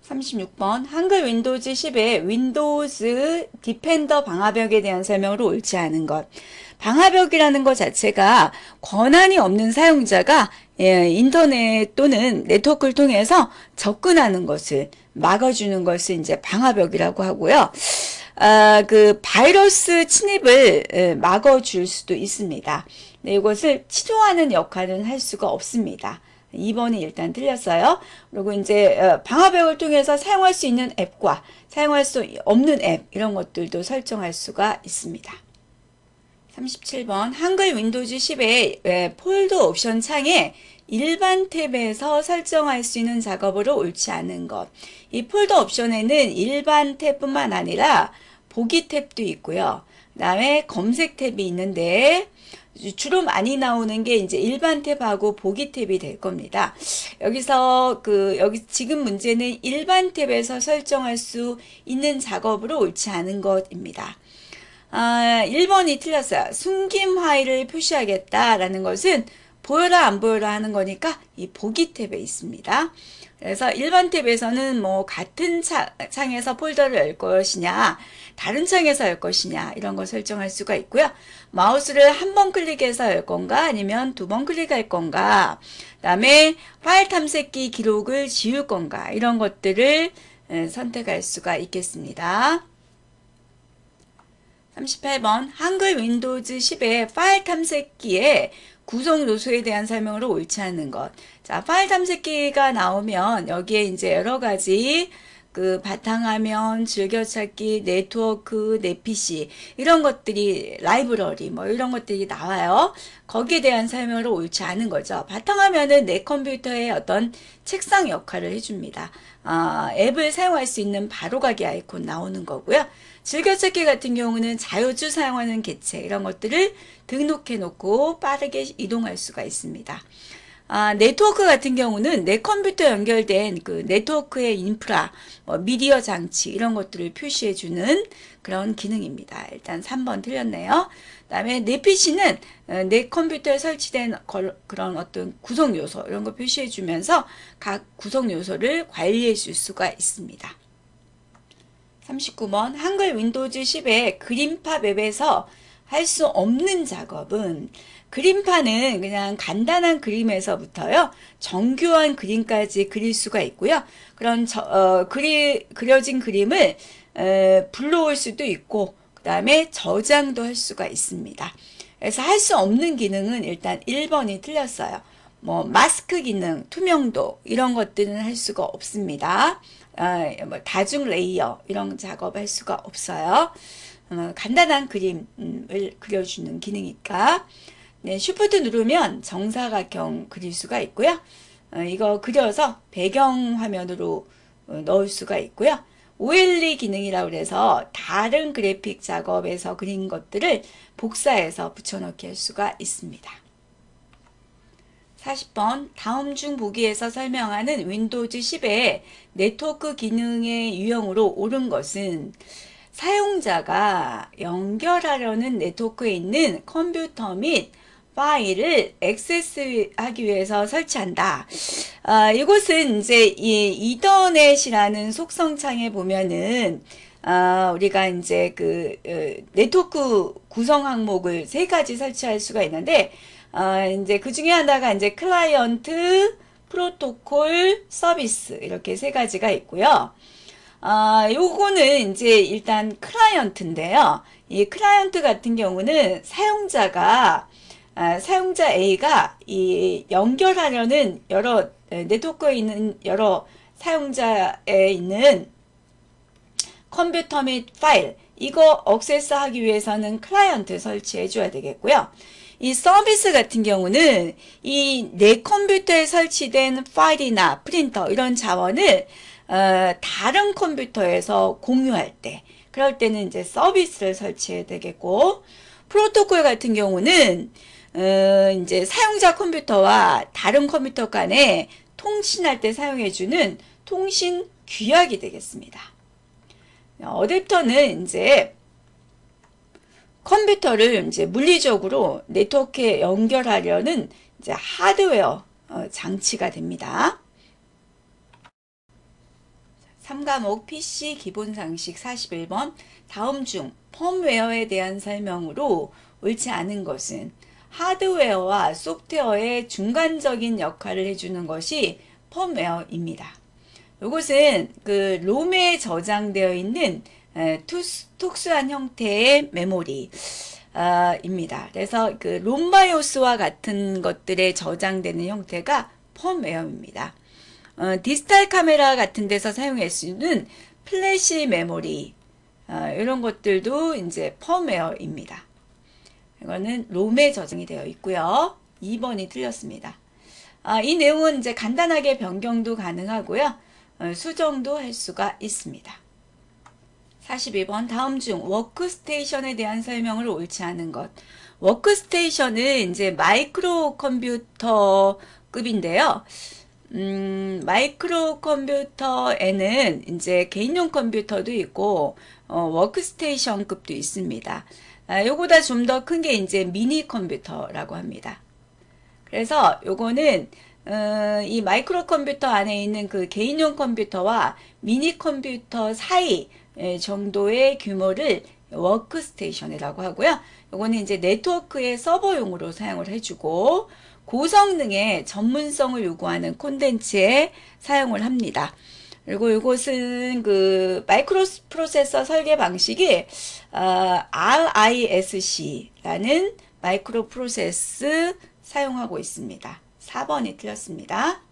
36번 한글 윈도우즈 10의 윈도우즈 디펜더 방화벽에 대한 설명으로 옳지 않은 것. 방화벽이라는 것 자체가 권한이 없는 사용자가 인터넷 또는 네트워크를 통해서 접근하는 것을 막아주는 것을 이제 방화벽이라고 하고요. 그 바이러스 침입을 막아줄 수도 있습니다. 네, 이것을 치료하는 역할은 할 수가 없습니다. 2번이 일단 틀렸어요. 그리고 이제 방화벽을 통해서 사용할 수 있는 앱과 사용할 수 없는 앱 이런 것들도 설정할 수가 있습니다. 37번 한글 윈도우즈 10의 폴드 옵션 창에 일반 탭에서 설정할 수 있는 작업으로 옳지 않은 것. 이 폴더 옵션에는 일반 탭뿐만 아니라 보기 탭도 있고요. 그 다음에 검색 탭이 있는데 주로 많이 나오는 게 이제 일반 탭하고 보기 탭이 될 겁니다. 여기서 여기 지금 문제는 일반 탭에서 설정할 수 있는 작업으로 옳지 않은 것입니다. 1번이 틀렸어요. 숨김 화일을 표시하겠다라는 것은 보여라 안 보여라 하는 거니까 이 보기 탭에 있습니다. 그래서 일반 탭에서는 뭐 같은 창에서 폴더를 열 것이냐 다른 창에서 열 것이냐 이런 걸 설정할 수가 있고요. 마우스를 한 번 클릭해서 열 건가 아니면 두 번 클릭할 건가, 그 다음에 파일 탐색기 기록을 지울 건가 이런 것들을 선택할 수가 있겠습니다. 38번 한글 윈도우즈 10의 파일 탐색기에 구성 요소에 대한 설명으로 옳지 않은 것. 자, 파일 탐색기가 나오면 여기에 이제 여러 가지 바탕화면, 즐겨찾기, 네트워크, 내 PC 이런 것들이 라이브러리 뭐 이런 것들이 나와요. 거기에 대한 설명으로 옳지 않은 거죠. 바탕화면은 내 컴퓨터의 어떤 책상 역할을 해줍니다. 앱을 사용할 수 있는 바로가기 아이콘 나오는 거고요. 즐겨찾기 같은 경우는 자유주 사용하는 개체 이런 것들을 등록해 놓고 빠르게 이동할 수가 있습니다. 네트워크 같은 경우는 내 컴퓨터 연결된 네트워크의 인프라, 미디어 장치 이런 것들을 표시해 주는 그런 기능입니다. 일단 3번 틀렸네요. 그 다음에 내 PC는 내 컴퓨터에 설치된 그런 어떤 구성 요소 이런 거 표시해 주면서 각 구성 요소를 관리해 줄 수가 있습니다. 39번 한글 윈도우즈 10의 그림팝 앱에서 할 수 없는 작업은, 그림판은 그냥 간단한 그림에서부터요 정교한 그림까지 그릴 수가 있고요. 그런 그려진 그림을 불러올 수도 있고 그 다음에 저장도 할 수가 있습니다. 그래서 할 수 없는 기능은 일단 1번이 틀렸어요. 뭐 마스크 기능, 투명도 이런 것들은 할 수가 없습니다. 다중 레이어 이런 작업할 수가 없어요. 간단한 그림을 그려주는 기능이니까. 네, 쉬프트 누르면 정사각형 그릴 수가 있고요. 이거 그려서 배경 화면으로 넣을 수가 있고요. OLE 기능이라고 해서 다른 그래픽 작업에서 그린 것들을 복사해서 붙여넣기 할 수가 있습니다. 40번 다음 중 보기에서 설명하는 윈도우즈 10의 네트워크 기능의 유형으로 옳은 것은 사용자가 연결하려는 네트워크에 있는 컴퓨터 및 파일을 액세스하기 위해서 설치한다. 이것은 이제 이 이더넷이라는 속성창에 보면은 우리가 이제 네트워크 구성 항목을 3가지 설치할 수가 있는데 이제 그 중에 하나가 이제 클라이언트, 프로토콜, 서비스 이렇게 3가지가 있고요. 요거는 이제 일단 클라이언트인데요. 이 클라이언트 같은 경우는 사용자 A가 이 연결하려는 여러 네트워크에 있는 여러 사용자에 있는 컴퓨터 및 파일 이거 액세스하기 위해서는 클라이언트 설치해 줘야 되겠고요. 이 서비스 같은 경우는 이 내 컴퓨터에 설치된 파일이나 프린터 이런 자원을 다른 컴퓨터에서 공유할 때 그럴 때는 이제 서비스를 설치해야 되겠고, 프로토콜 같은 경우는 이제 사용자 컴퓨터와 다른 컴퓨터 간에 통신할 때 사용해주는 통신 규약이 되겠습니다. 어댑터는 이제 컴퓨터를 이제 물리적으로 네트워크에 연결하려는 이제 하드웨어 장치가 됩니다. 3과목 PC 기본상식 41번 다음 중 펌웨어에 대한 설명으로 옳지 않은 것은 하드웨어와 소프트웨어의 중간적인 역할을 해주는 것이 펌웨어입니다. 이것은 그 롬에 저장되어 있는 특수한 형태의 메모리입니다. 그래서 그 롬바이오스와 같은 것들에 저장되는 형태가 펌웨어입니다. 디지털 카메라 같은 데서 사용할 수 있는 플래시 메모리, 이런 것들도 이제 펌웨어입니다. 이거는 롬에 저장이 되어 있고요. 2번이 틀렸습니다. 이 내용은 이제 간단하게 변경도 가능하고요. 수정도 할 수가 있습니다. 42번 다음 중 워크스테이션에 대한 설명을 옳지 않은 것. 워크스테이션은 이제 마이크로 컴퓨터 급인데요. 마이크로 컴퓨터에는 이제 개인용 컴퓨터도 있고, 워크스테이션 급도 있습니다. 요거다 좀 더 큰 게 이제 미니 컴퓨터라고 합니다. 그래서 요거는, 이 마이크로 컴퓨터 안에 있는 그 개인용 컴퓨터와 미니 컴퓨터 사이 정도의 규모를 워크스테이션이라고 하고요. 요거는 이제 네트워크의 서버용으로 사용을 해주고, 고성능의 전문성을 요구하는 콘텐츠에 사용을 합니다. 그리고 이것은 그 마이크로프로세서 설계 방식이 RISC라는 마이크로프로세스 사용하고 있습니다. 4번이 틀렸습니다.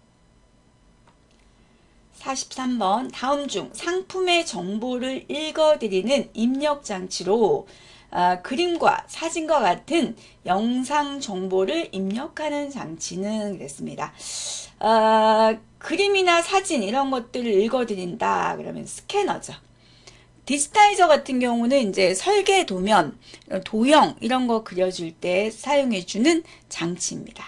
43번 다음 중 상품의 정보를 읽어드리는 입력장치로 그림과 사진과 같은 영상 정보를 입력하는 장치는 그랬습니다. 그림이나 사진 이런 것들을 읽어드린다 그러면 스캐너죠. 디지타이저 같은 경우는 이제 설계 도면, 도형 이런 거 그려줄 때 사용해주는 장치입니다.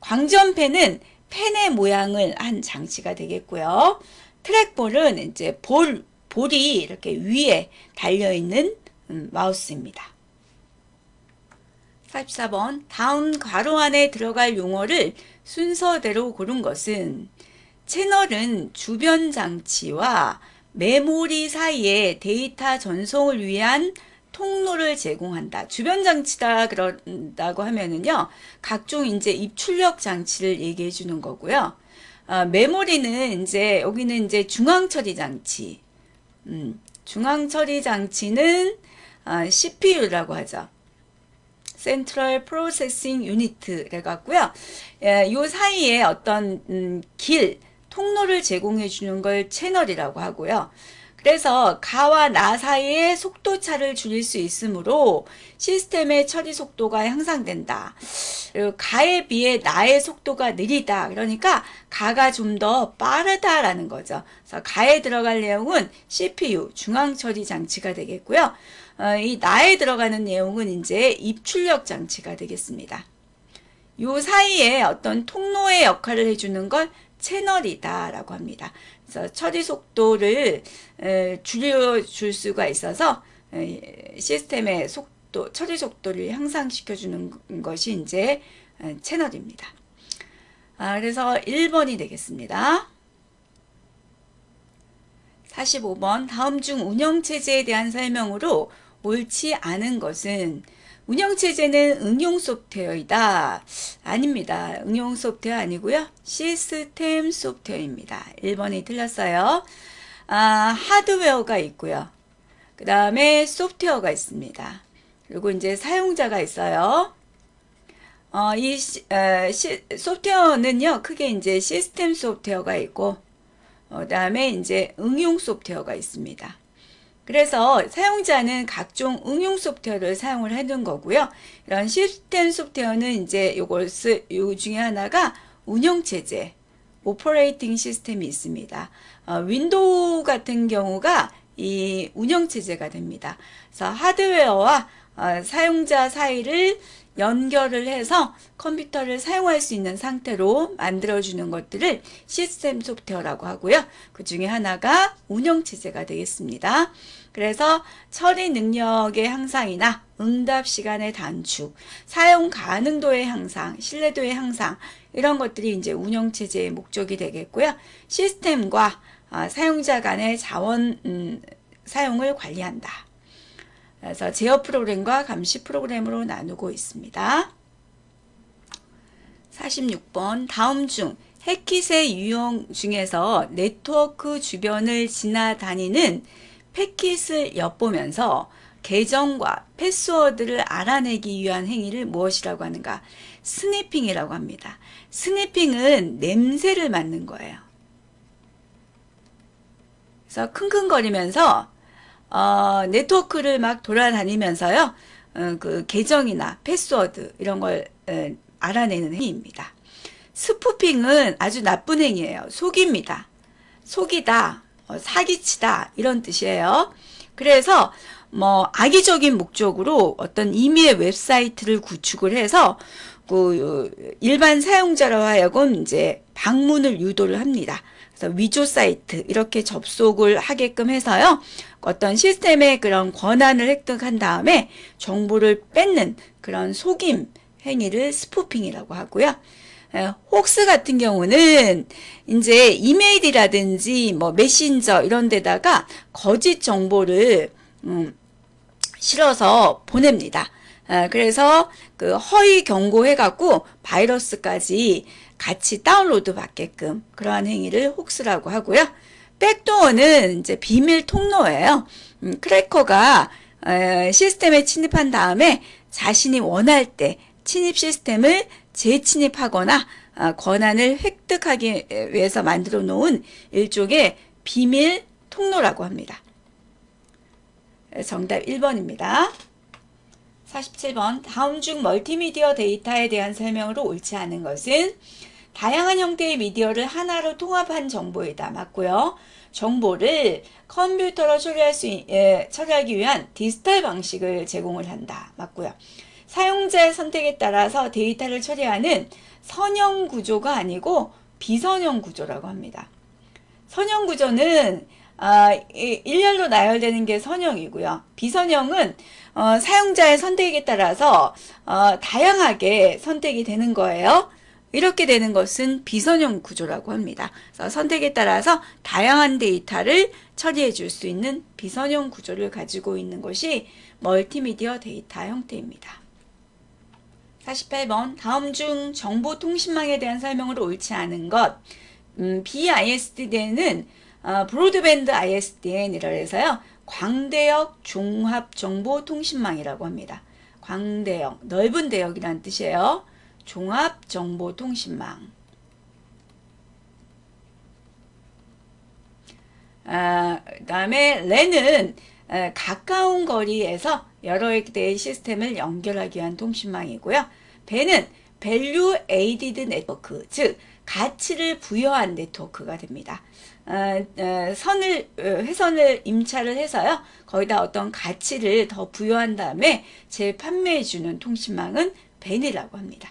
광전펜은 펜의 모양을 한 장치가 되겠고요. 트랙볼은 이제 볼이 이렇게 위에 달려있는 마우스입니다. 44번 다음 괄호 안에 들어갈 용어를 순서대로 고른 것은 채널은 주변 장치와 메모리 사이에 데이터 전송을 위한 통로를 제공한다. 주변 장치다 그런다고 하면은요, 각종 이제 입출력 장치를 얘기해 주는 거고요. 메모리는 이제 여기는 이제 중앙 처리 장치. 중앙 처리 장치는 CPU라고 하죠. Central Processing Unit 해갖고요. 이 사이에 어떤 통로를 제공해 주는 걸 채널이라고 하고요. 그래서 가와 나 사이의 속도차를 줄일 수 있으므로 시스템의 처리 속도가 향상된다. 그리고 가에 비해 나의 속도가 느리다. 그러니까 가가 좀 더 빠르다라는 거죠. 그래서 가에 들어갈 내용은 CPU, 중앙처리 장치가 되겠고요. 이 나에 들어가는 내용은 이제 입출력 장치가 되겠습니다. 요 사이에 어떤 통로의 역할을 해주는 걸 채널이다 라고 합니다. 그래서 처리 속도를 줄여줄 수가 있어서 시스템의 속도, 처리 속도를 향상시켜주는 것이 이제 채널입니다. 그래서 1번이 되겠습니다. 45번 다음 중 운영체제에 대한 설명으로 옳지 않은 것은 운영체제는 응용 소프트웨어이다. 아닙니다. 응용 소프트웨어 아니고요. 시스템 소프트웨어입니다. 1번이 틀렸어요. 하드웨어가 있고요. 그 다음에 소프트웨어가 있습니다. 그리고 이제 사용자가 있어요. 소프트웨어는요. 크게 이제 시스템 소프트웨어가 있고, 그 다음에 이제 응용 소프트웨어가 있습니다. 그래서 사용자는 각종 응용 소프트웨어를 사용을 하는 거고요. 이런 시스템 소프트웨어는 이제 요 중에 하나가 운영체제, 오퍼레이팅 시스템이 있습니다. 윈도우 같은 경우가 이 운영체제가 됩니다. 그래서 하드웨어와 사용자 사이를 연결을 해서 컴퓨터를 사용할 수 있는 상태로 만들어주는 것들을 시스템 소프트웨어라고 하고요. 그 중에 하나가 운영체제가 되겠습니다. 그래서 처리 능력의 향상이나 응답 시간의 단축, 사용 가능도의 향상, 신뢰도의 향상 이런 것들이 이제 운영체제의 목적이 되겠고요. 시스템과 사용자 간의 자원 사용을 관리한다. 그래서 제어 프로그램과 감시 프로그램으로 나누고 있습니다. 46번 다음 중 해킷의 유형 중에서 네트워크 주변을 지나다니는 패킷을 엿보면서 계정과 패스워드를 알아내기 위한 행위를 무엇이라고 하는가? 스니핑이라고 합니다. 스니핑은 냄새를 맡는 거예요. 그래서 킁킁거리면서 네트워크를 막 돌아다니면서요, 그 계정이나 패스워드 이런 걸 알아내는 행위입니다. 스푸핑은 아주 나쁜 행위예요. 속입니다. 속이다, 사기치다 이런 뜻이에요. 그래서 뭐 악의적인 목적으로 어떤 임의의 웹사이트를 구축을 해서 그 일반 사용자로 하여금 이제 방문을 유도를 합니다. 그래서 위조 사이트 이렇게 접속을 하게끔 해서요, 어떤 시스템의 그런 권한을 획득한 다음에 정보를 뺏는 그런 속임 행위를 스푸핑이라고 하고요. 혹스 같은 경우는 이제 이메일이라든지 뭐 메신저 이런 데다가 거짓 정보를 실어서 보냅니다. 그래서 그 허위 경고해갖고 바이러스까지 같이 다운로드 받게끔 그러한 행위를 혹스라고 하고요. 백도어는 이제 비밀 통로예요. 크래커가 시스템에 침입한 다음에 자신이 원할 때 침입 시스템을 재침입하거나 권한을 획득하기 위해서 만들어 놓은 일종의 비밀 통로라고 합니다. 정답 1번입니다. 47번 다음 중 멀티미디어 데이터에 대한 설명으로 옳지 않은 것은 다양한 형태의 미디어를 하나로 통합한 정보이다. 맞고요. 정보를 컴퓨터로 처리하기 위한 디지털 방식을 제공을 한다. 맞고요. 사용자의 선택에 따라서 데이터를 처리하는 선형 구조가 아니고 비선형 구조라고 합니다. 선형 구조는 일렬로 나열되는 게 선형이고요. 비선형은 사용자의 선택에 따라서 다양하게 선택이 되는 거예요. 이렇게 되는 것은 비선형 구조라고 합니다. 그래서 선택에 따라서 다양한 데이터를 처리해 줄 수 있는 비선형 구조를 가지고 있는 것이 멀티미디어 데이터 형태입니다. 48번 다음 중 정보통신망에 대한 설명으로 옳지 않은 것. BISDN은 브로드밴드 ISDN이라고 해서요, 광대역 종합정보통신망이라고 합니다. 광대역, 넓은 대역이란 뜻이에요. 종합정보통신망. 그 다음에 랜은 가까운 거리에서 여러 개의 시스템을 연결하기 위한 통신망이고요. 벤은 Value Added Network, 즉 가치를 부여한 네트워크가 됩니다. 회선을 임차를 해서요, 거기다 어떤 가치를 더 부여한 다음에 재판매해주는 통신망은 벤이라고 합니다.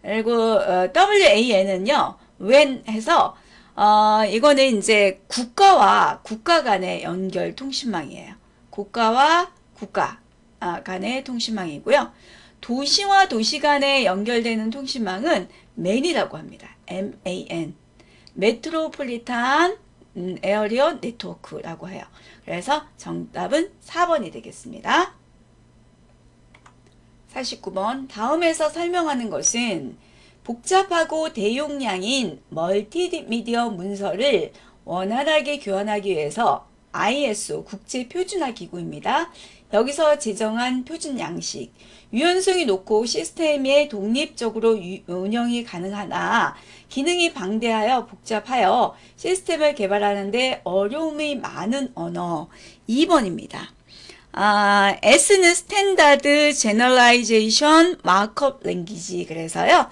그리고 WAN은요, WAN 해서 이거는 이제 국가 간의 연결 통신망이에요. 국가와 국가 간의 통신망이고요. 도시와 도시 간에 연결되는 통신망은 MAN이라고 합니다. MAN. 메트로폴리탄 에어리어 네트워크라고 해요. 그래서 정답은 4번이 되겠습니다. 49번 다음에서 설명하는 것은 복잡하고 대용량인 멀티미디어 문서를 원활하게 교환하기 위해서 ISO 국제표준화기구입니다. 여기서 제정한 표준 양식, 유연성이 높고 시스템의 독립적으로 운영이 가능하나 기능이 방대하여 복잡하여 시스템을 개발하는데 어려움이 많은 언어 2번입니다. S는 스탠다드 제너럴라이제이션 마크업 랭귀지, 그래서요,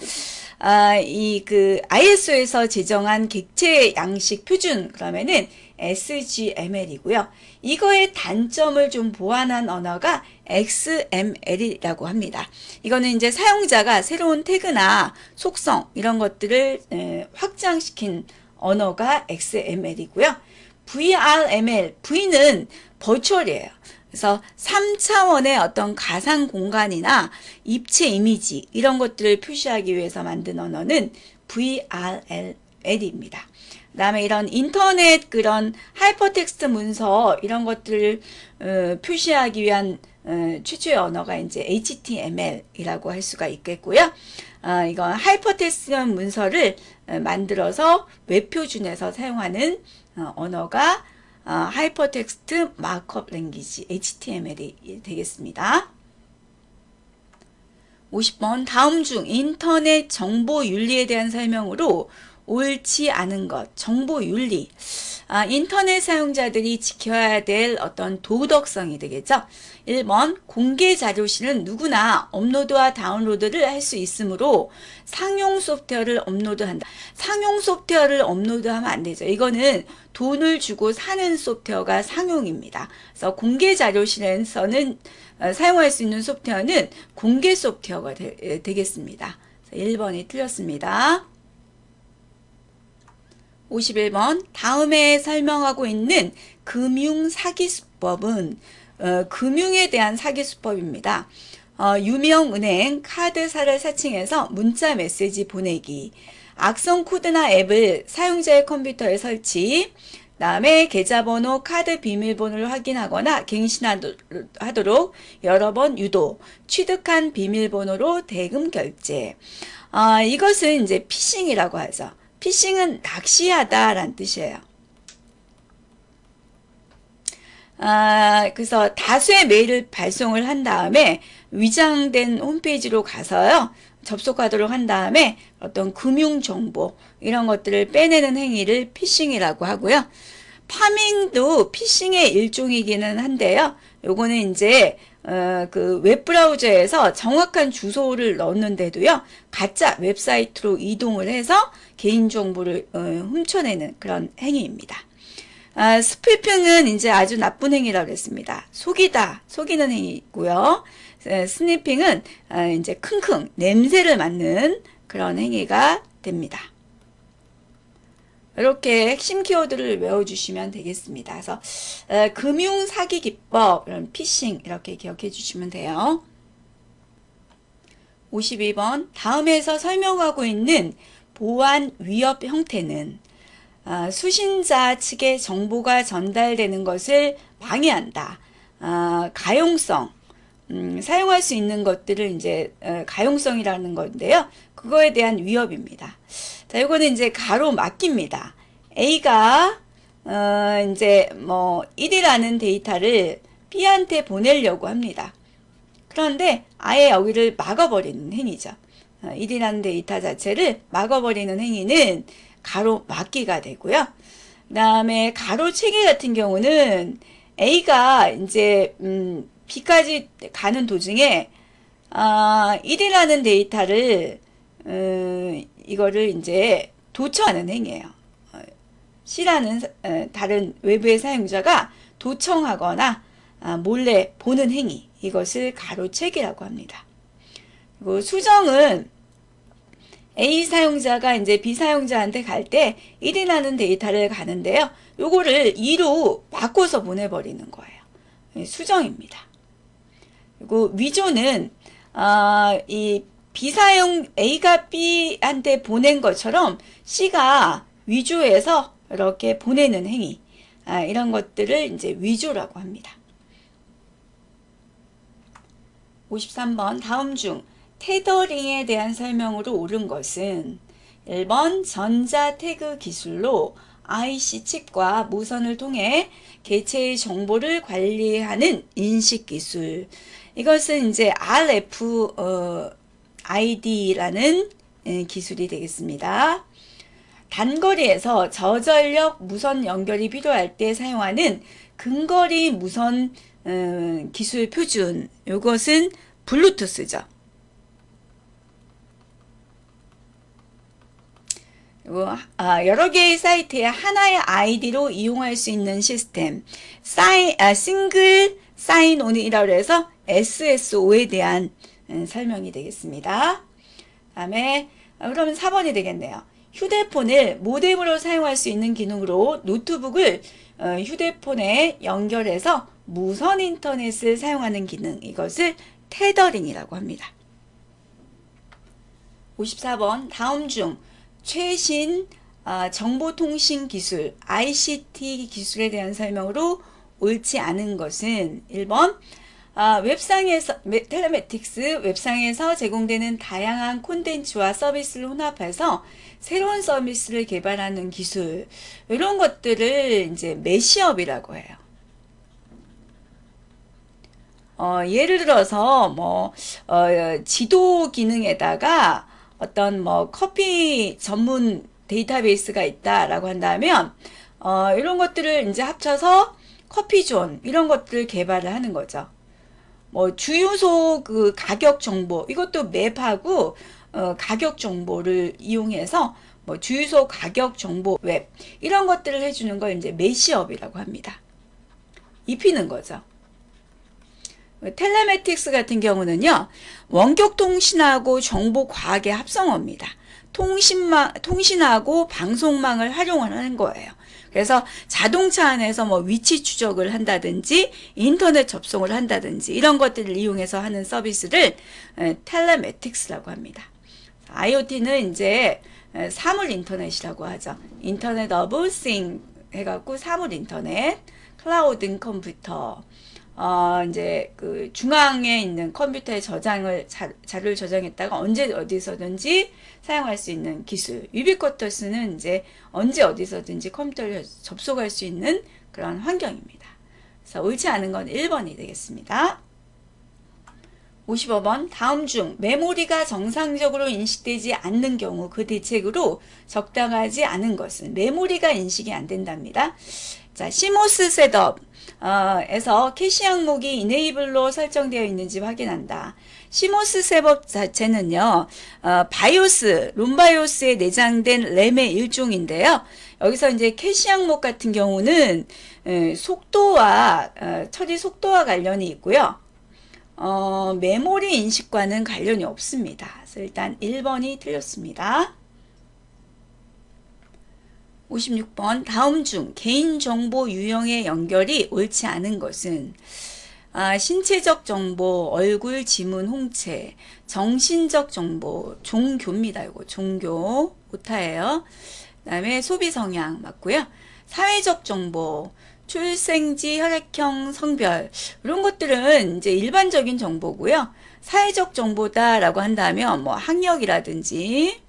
ISO에서 제정한 객체 양식 표준, 그러면은 SGML이고요. 이거의 단점을 좀 보완한 언어가 XML이라고 합니다. 이거는 이제 사용자가 새로운 태그나 속성 이런 것들을 확장시킨 언어가 XML이고요. VRML, V는 버추얼이에요. 그래서 3차원의 어떤 가상 공간이나 입체 이미지 이런 것들을 표시하기 위해서 만든 언어는 VRML입니다. 그다음에 이런 인터넷 그런 하이퍼텍스트 문서 이런 것들을 표시하기 위한 최초의 언어가 이제 HTML이라고 할 수가 있겠고요. 이건 하이퍼텍스트 문서를 만들어서 웹표준에서 사용하는 언어가 하이퍼텍스트 마크업 랭귀지 HTML이 되겠습니다. 50번 다음 중 인터넷 정보 윤리에 대한 설명으로 옳지 않은 것, 정보 윤리. 인터넷 사용자들이 지켜야 될 어떤 도덕성이 되겠죠. 1번 공개 자료실은 누구나 업로드와 다운로드를 할 수 있으므로 상용 소프트웨어를 업로드한다. 상용 소프트웨어를 업로드하면 안 되죠. 이거는 돈을 주고 사는 소프트웨어가 상용입니다. 그래서 공개 자료실에서는 사용할 수 있는 소프트웨어는 공개 소프트웨어가 되겠습니다. 1번이 틀렸습니다. 51번 다음에 설명하고 있는 금융사기수법은 금융에 대한 사기수법입니다. 유명은행, 카드사를 사칭해서 문자 메시지 보내기, 악성 코드나 앱을 사용자의 컴퓨터에 설치, 그 다음에 계좌번호, 카드 비밀번호를 확인하거나 갱신하도록 여러 번 유도, 취득한 비밀번호로 대금 결제. 이것은 이제 피싱이라고 하죠. 피싱은 낚시하다 라는 뜻이에요. 그래서 다수의 메일을 발송을 한 다음에 위장된 홈페이지로 가서요. 접속하도록 한 다음에 어떤 금융정보 이런 것들을 빼내는 행위를 피싱이라고 하고요. 파밍도 피싱의 일종이기는 한데요. 요거는 이제 그 웹브라우저에서 정확한 주소를 넣는데도요. 가짜 웹사이트로 이동을 해서 개인정보를 훔쳐내는 그런 행위입니다. 스피핑은 이제 아주 나쁜 행위라고 했습니다. 속이다, 속이는 행위고요. 스니핑은 이제 킁킁 냄새를 맡는 그런 행위가 됩니다. 이렇게 핵심 키워드를 외워주시면 되겠습니다. 그래서 금융사기기법, 이런 피싱 이렇게 기억해 주시면 돼요. 52번 다음에서 설명하고 있는 보안 위협 형태는 수신자 측의 정보가 전달되는 것을 방해한다. 가용성, 사용할 수 있는 것들을 이제 가용성이라는 건데요. 그거에 대한 위협입니다. 자, 이거는 이제 가로 막깁니다. A가 이제 뭐 1이라는 데이터를 B한테 보내려고 합니다. 그런데 아예 여기를 막아버리는 행위죠. 1이라는 데이터 자체를 막아버리는 행위는 가로 막기가 되고요. 그 다음에 가로 체계 같은 경우는 A가 이제 B까지 가는 도중에 1이라는 데이터를 이거를 이제 도청하는 행위예요. C라는 다른 외부의 사용자가 도청하거나 몰래 보는 행위, 이것을 가로채기라고 합니다. 그리고 수정은 A 사용자가 이제 B 사용자한테 갈 때 1이라는 데이터를 가는데요. 요거를 2로 바꿔서 보내버리는 거예요. 수정입니다. 그리고 위조는 이 A가 B한테 보낸 것처럼 C가 위조해서 이렇게 보내는 행위, 이런 것들을 이제 위조라고 합니다. 53번 다음 중 테더링에 대한 설명으로 옳은 것은 1번 전자태그 기술로 IC 칩과 무선을 통해 개체의 정보를 관리하는 인식기술. 이것은 이제 RFID라는 기술이 되겠습니다. 단거리에서 저전력 무선 연결이 필요할 때 사용하는 근거리 무선 기술 표준, 이것은 블루투스죠. 여러 개의 사이트에 하나의 아이디로 이용할 수 있는 시스템, 싱글 사인온이라고 해서 SSO에 대한 설명이 되겠습니다. 그다음에 그러면 4번이 되겠네요. 휴대폰을 모뎀으로 사용할 수 있는 기능으로 노트북을 휴대폰에 연결해서 무선 인터넷을 사용하는 기능, 이것을 테더링이라고 합니다. 54번 다음 중 최신 정보통신기술 ICT 기술에 대한 설명으로 옳지 않은 것은 1번 웹상에서 텔레매틱스 웹상에서 제공되는 다양한 콘텐츠와 서비스를 혼합해서 새로운 서비스를 개발하는 기술, 이런 것들을 이제 매시업이라고 해요. 예를 들어서 지도 기능에다가 어떤 커피 전문 데이터베이스가 있다라고 한다면 이런 것들을 이제 합쳐서 커피존 이런 것들을 개발을 하는 거죠. 주유소 그 가격 정보, 이것도 맵하고 가격 정보를 이용해서 주유소 가격 정보 웹 이런 것들을 해주는 걸 이제 매시업이라고 합니다. 입히는 거죠. 텔레매틱스 같은 경우는요, 원격통신하고 정보과학의 합성어입니다. 통신하고 방송망을 활용하는 거예요. 그래서 자동차 안에서 위치 추적을 한다든지 인터넷 접속을 한다든지 이런 것들을 이용해서 하는 서비스를 텔레매틱스라고 합니다. IoT는 이제 사물 인터넷이라고 하죠. 인터넷 오브 싱 해갖고 사물 인터넷, 클라우드 컴퓨터, 이제 그 중앙에 있는 컴퓨터에 자료를 저장했다가 언제 어디서든지 사용할 수 있는 기술. 유비쿼터스는 이제 언제 어디서든지 컴퓨터를 접속할 수 있는 그런 환경입니다. 그래서 옳지 않은 건 1번이 되겠습니다. 55번 다음 중 메모리가 정상적으로 인식되지 않는 경우 그 대책으로 적당하지 않은 것은, 메모리가 인식이 안 된답니다. 자, 시모스 셋업 에서 캐시 항목이 이네이블로 설정되어 있는지 확인한다. 시모스 셋업 자체는요, 바이오스, 롬바이오스에 내장된 램의 일종인데요. 여기서 이제 캐시 항목 같은 경우는 속도와 처리 속도와 관련이 있고요. 메모리 인식과는 관련이 없습니다. 그래서 일단 1번이 틀렸습니다. 56번 다음 중 개인정보 유형의 연결이 옳지 않은 것은, 신체적 정보, 얼굴, 지문, 홍채, 정신적 정보, 종교입니다. 이거 종교 오타예요. 그 다음에 소비 성향 맞고요. 사회적 정보, 출생지, 혈액형, 성별, 이런 것들은 이제 일반적인 정보고요. 사회적 정보다라고 한다면 학력이라든지,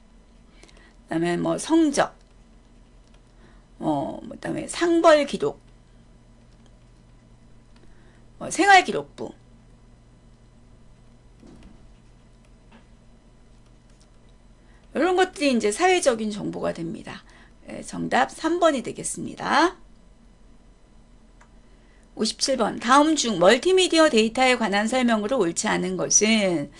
그다음에 성적, 그다음에 상벌 기록, 생활 기록부, 이런 것들이 이제 사회적인 정보가 됩니다. 네, 정답 3번이 되겠습니다. 57번 다음 중 멀티미디어 데이터에 관한 설명으로 옳지 않은 것은,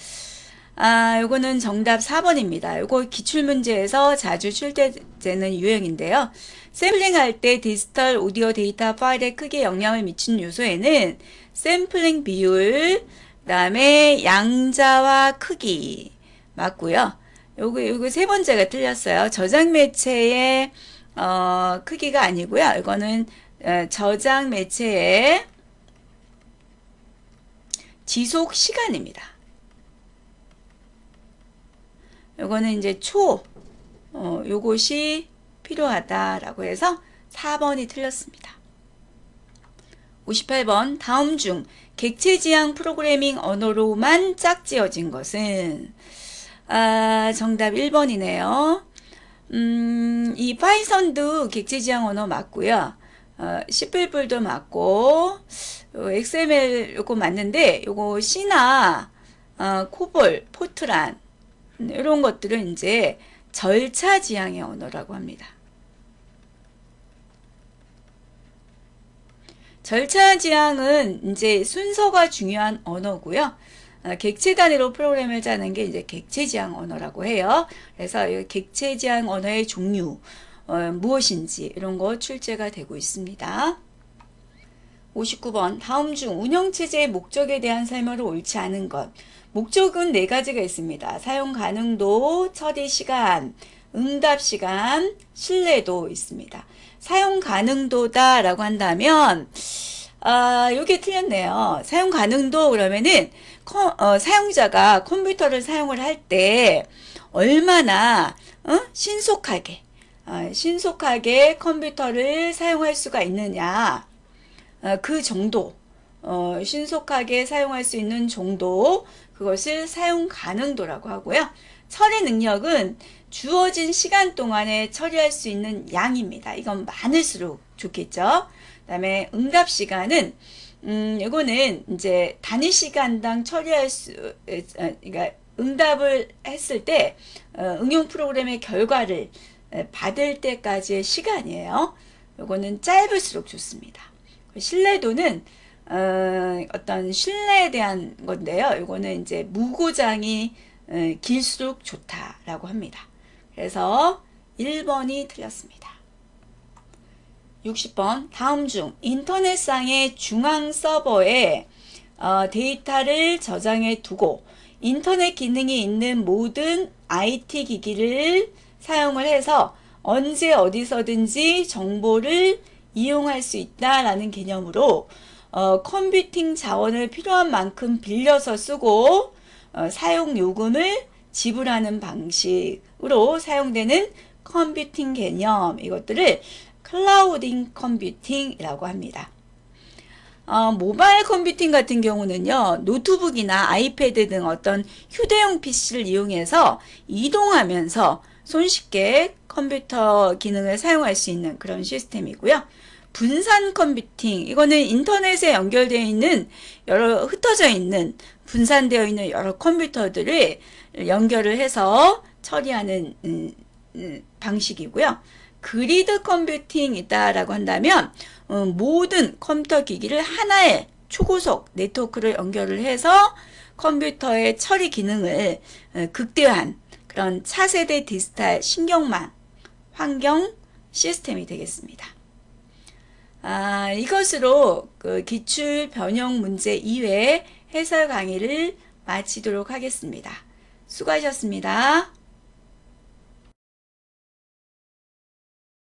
요거는 정답 4번입니다. 요거 기출문제에서 자주 출제되는 유형인데요. 샘플링할 때 디지털 오디오 데이터 파일에 크게 영향을 미치는 요소에는 샘플링 비율, 그 다음에 양자와 크기 맞고요. 요거 세 번째가 틀렸어요. 저장 매체의 크기가 아니고요. 이거는 저장 매체의 지속 시간입니다. 요거는 이제 요것이 필요하다라고 해서 4번이 틀렸습니다. 58번 다음 중 객체지향 프로그래밍 언어로만 짝지어진 것은, 정답 1번이네요. 이 파이썬도 객체지향 언어 맞고요. C++도 맞고, XML 요거 맞는데, 요거 C나 코볼, 포트란 이런 것들은 이제 절차 지향의 언어라고 합니다. 절차 지향은 이제 순서가 중요한 언어고요. 객체 단위로 프로그램을 짜는 게 이제 객체 지향 언어라고 해요. 그래서 이 객체 지향 언어의 종류, 무엇인지 이런 거 출제가 되고 있습니다. 59번 다음 중 운영체제의 목적에 대한 설명으로 옳지 않은 것. 목적은 4가지가 있습니다. 사용 가능도, 처리 시간, 응답 시간, 신뢰도 있습니다. 사용 가능도다 라고 한다면, 요게 틀렸네요. 사용 가능도 그러면은 사용자가 컴퓨터를 사용을 할 때 얼마나 신속하게 신속하게 컴퓨터를 사용할 수가 있느냐, 그 정도, 신속하게 사용할 수 있는 정도, 그것을 사용 가능도라고 하고요. 처리 능력은 주어진 시간 동안에 처리할 수 있는 양입니다. 이건 많을수록 좋겠죠. 그 다음에 응답 시간은 이거는 이제 단위 시간당 처리할 수, 그러니까 응답을 했을 때 응용 프로그램의 결과를 받을 때까지의 시간이에요. 이거는 짧을수록 좋습니다. 신뢰도는 어떤 신뢰에 대한 건데요. 이거는 이제 무고장이 길수록 좋다라고 합니다. 그래서 1번이 틀렸습니다. 60번, 다음 중 인터넷상의 중앙 서버에 데이터를 저장해 두고 인터넷 기능이 있는 모든 IT 기기를 사용을 해서 언제 어디서든지 정보를 이용할 수 있다라는 개념으로 컴퓨팅 자원을 필요한 만큼 빌려서 쓰고 사용 요금을 지불하는 방식으로 사용되는 컴퓨팅 개념, 이것들을 클라우딩 컴퓨팅이라고 합니다. 모바일 컴퓨팅 같은 경우는요, 노트북이나 아이패드 등 어떤 휴대용 PC를 이용해서 이동하면서 손쉽게 컴퓨터 기능을 사용할 수 있는 그런 시스템이고요. 분산 컴퓨팅, 이거는 인터넷에 연결되어 있는 여러, 흩어져 있는, 분산되어 있는 여러 컴퓨터들을 연결을 해서 처리하는 방식이고요. 그리드 컴퓨팅이다라고 한다면 모든 컴퓨터 기기를 하나의 초고속 네트워크를 연결을 해서 컴퓨터의 처리 기능을 극대화한 그런 차세대 디지털 신경망 환경 시스템이 되겠습니다. 이것으로 그 기출 변형 문제 2회 해설 강의를 마치도록 하겠습니다. 수고하셨습니다.